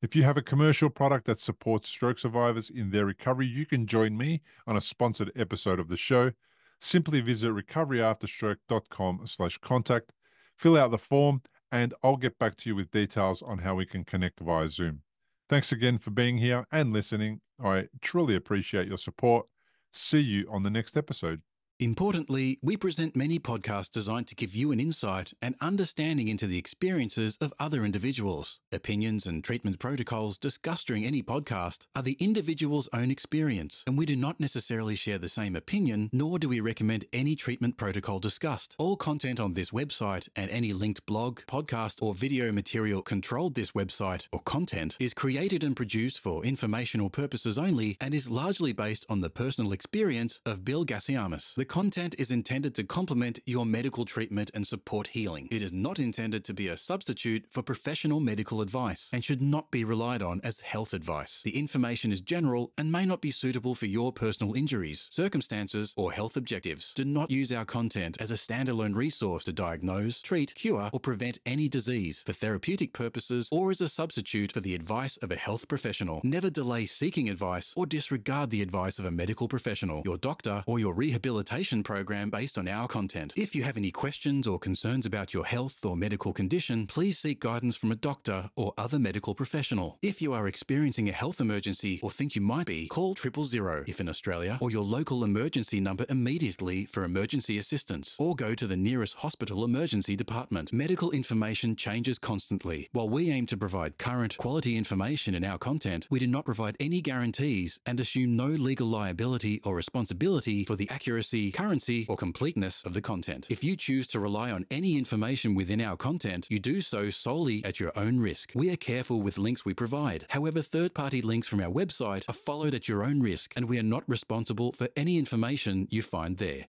If you have a commercial product that supports stroke survivors in their recovery, you can join me on a sponsored episode of the show. Simply visit recovery after stroke dot com slash contact, fill out the form, and I'll get back to you with details on how we can connect via Zoom. Thanks again for being here and listening. I truly appreciate your support. See you on the next episode. Importantly, we present many podcasts designed to give you an insight and understanding into the experiences of other individuals. Opinions and treatment protocols discussed during any podcast are the individual's own experience, and we do not necessarily share the same opinion, nor do we recommend any treatment protocol discussed. All content on this website and any linked blog, podcast, or video material controlled this website or content is created and produced for informational purposes only and is largely based on the personal experience of Bill Gasiamis. The content is intended to complement your medical treatment and support healing. It is not intended to be a substitute for professional medical advice and should not be relied on as health advice. The information is general and may not be suitable for your personal injuries, circumstances, or health objectives. Do not use our content as a standalone resource to diagnose, treat, cure, or prevent any disease for therapeutic purposes or as a substitute for the advice of a health professional. Never delay seeking advice or disregard the advice of a medical professional, your doctor, or your rehabilitation program based on our content. If you have any questions or concerns about your health or medical condition, please seek guidance from a doctor or other medical professional. If you are experiencing a health emergency or think you might be, call triple zero if in Australia or your local emergency number immediately for emergency assistance, or go to the nearest hospital emergency department. Medical information changes constantly. While we aim to provide current, quality information in our content, we do not provide any guarantees and assume no legal liability or responsibility for the accuracy, currency, or completeness of the content. If you choose to rely on any information within our content, you do so solely at your own risk. We are careful with links we provide. However, third-party links from our website are followed at your own risk, and we are not responsible for any information you find there.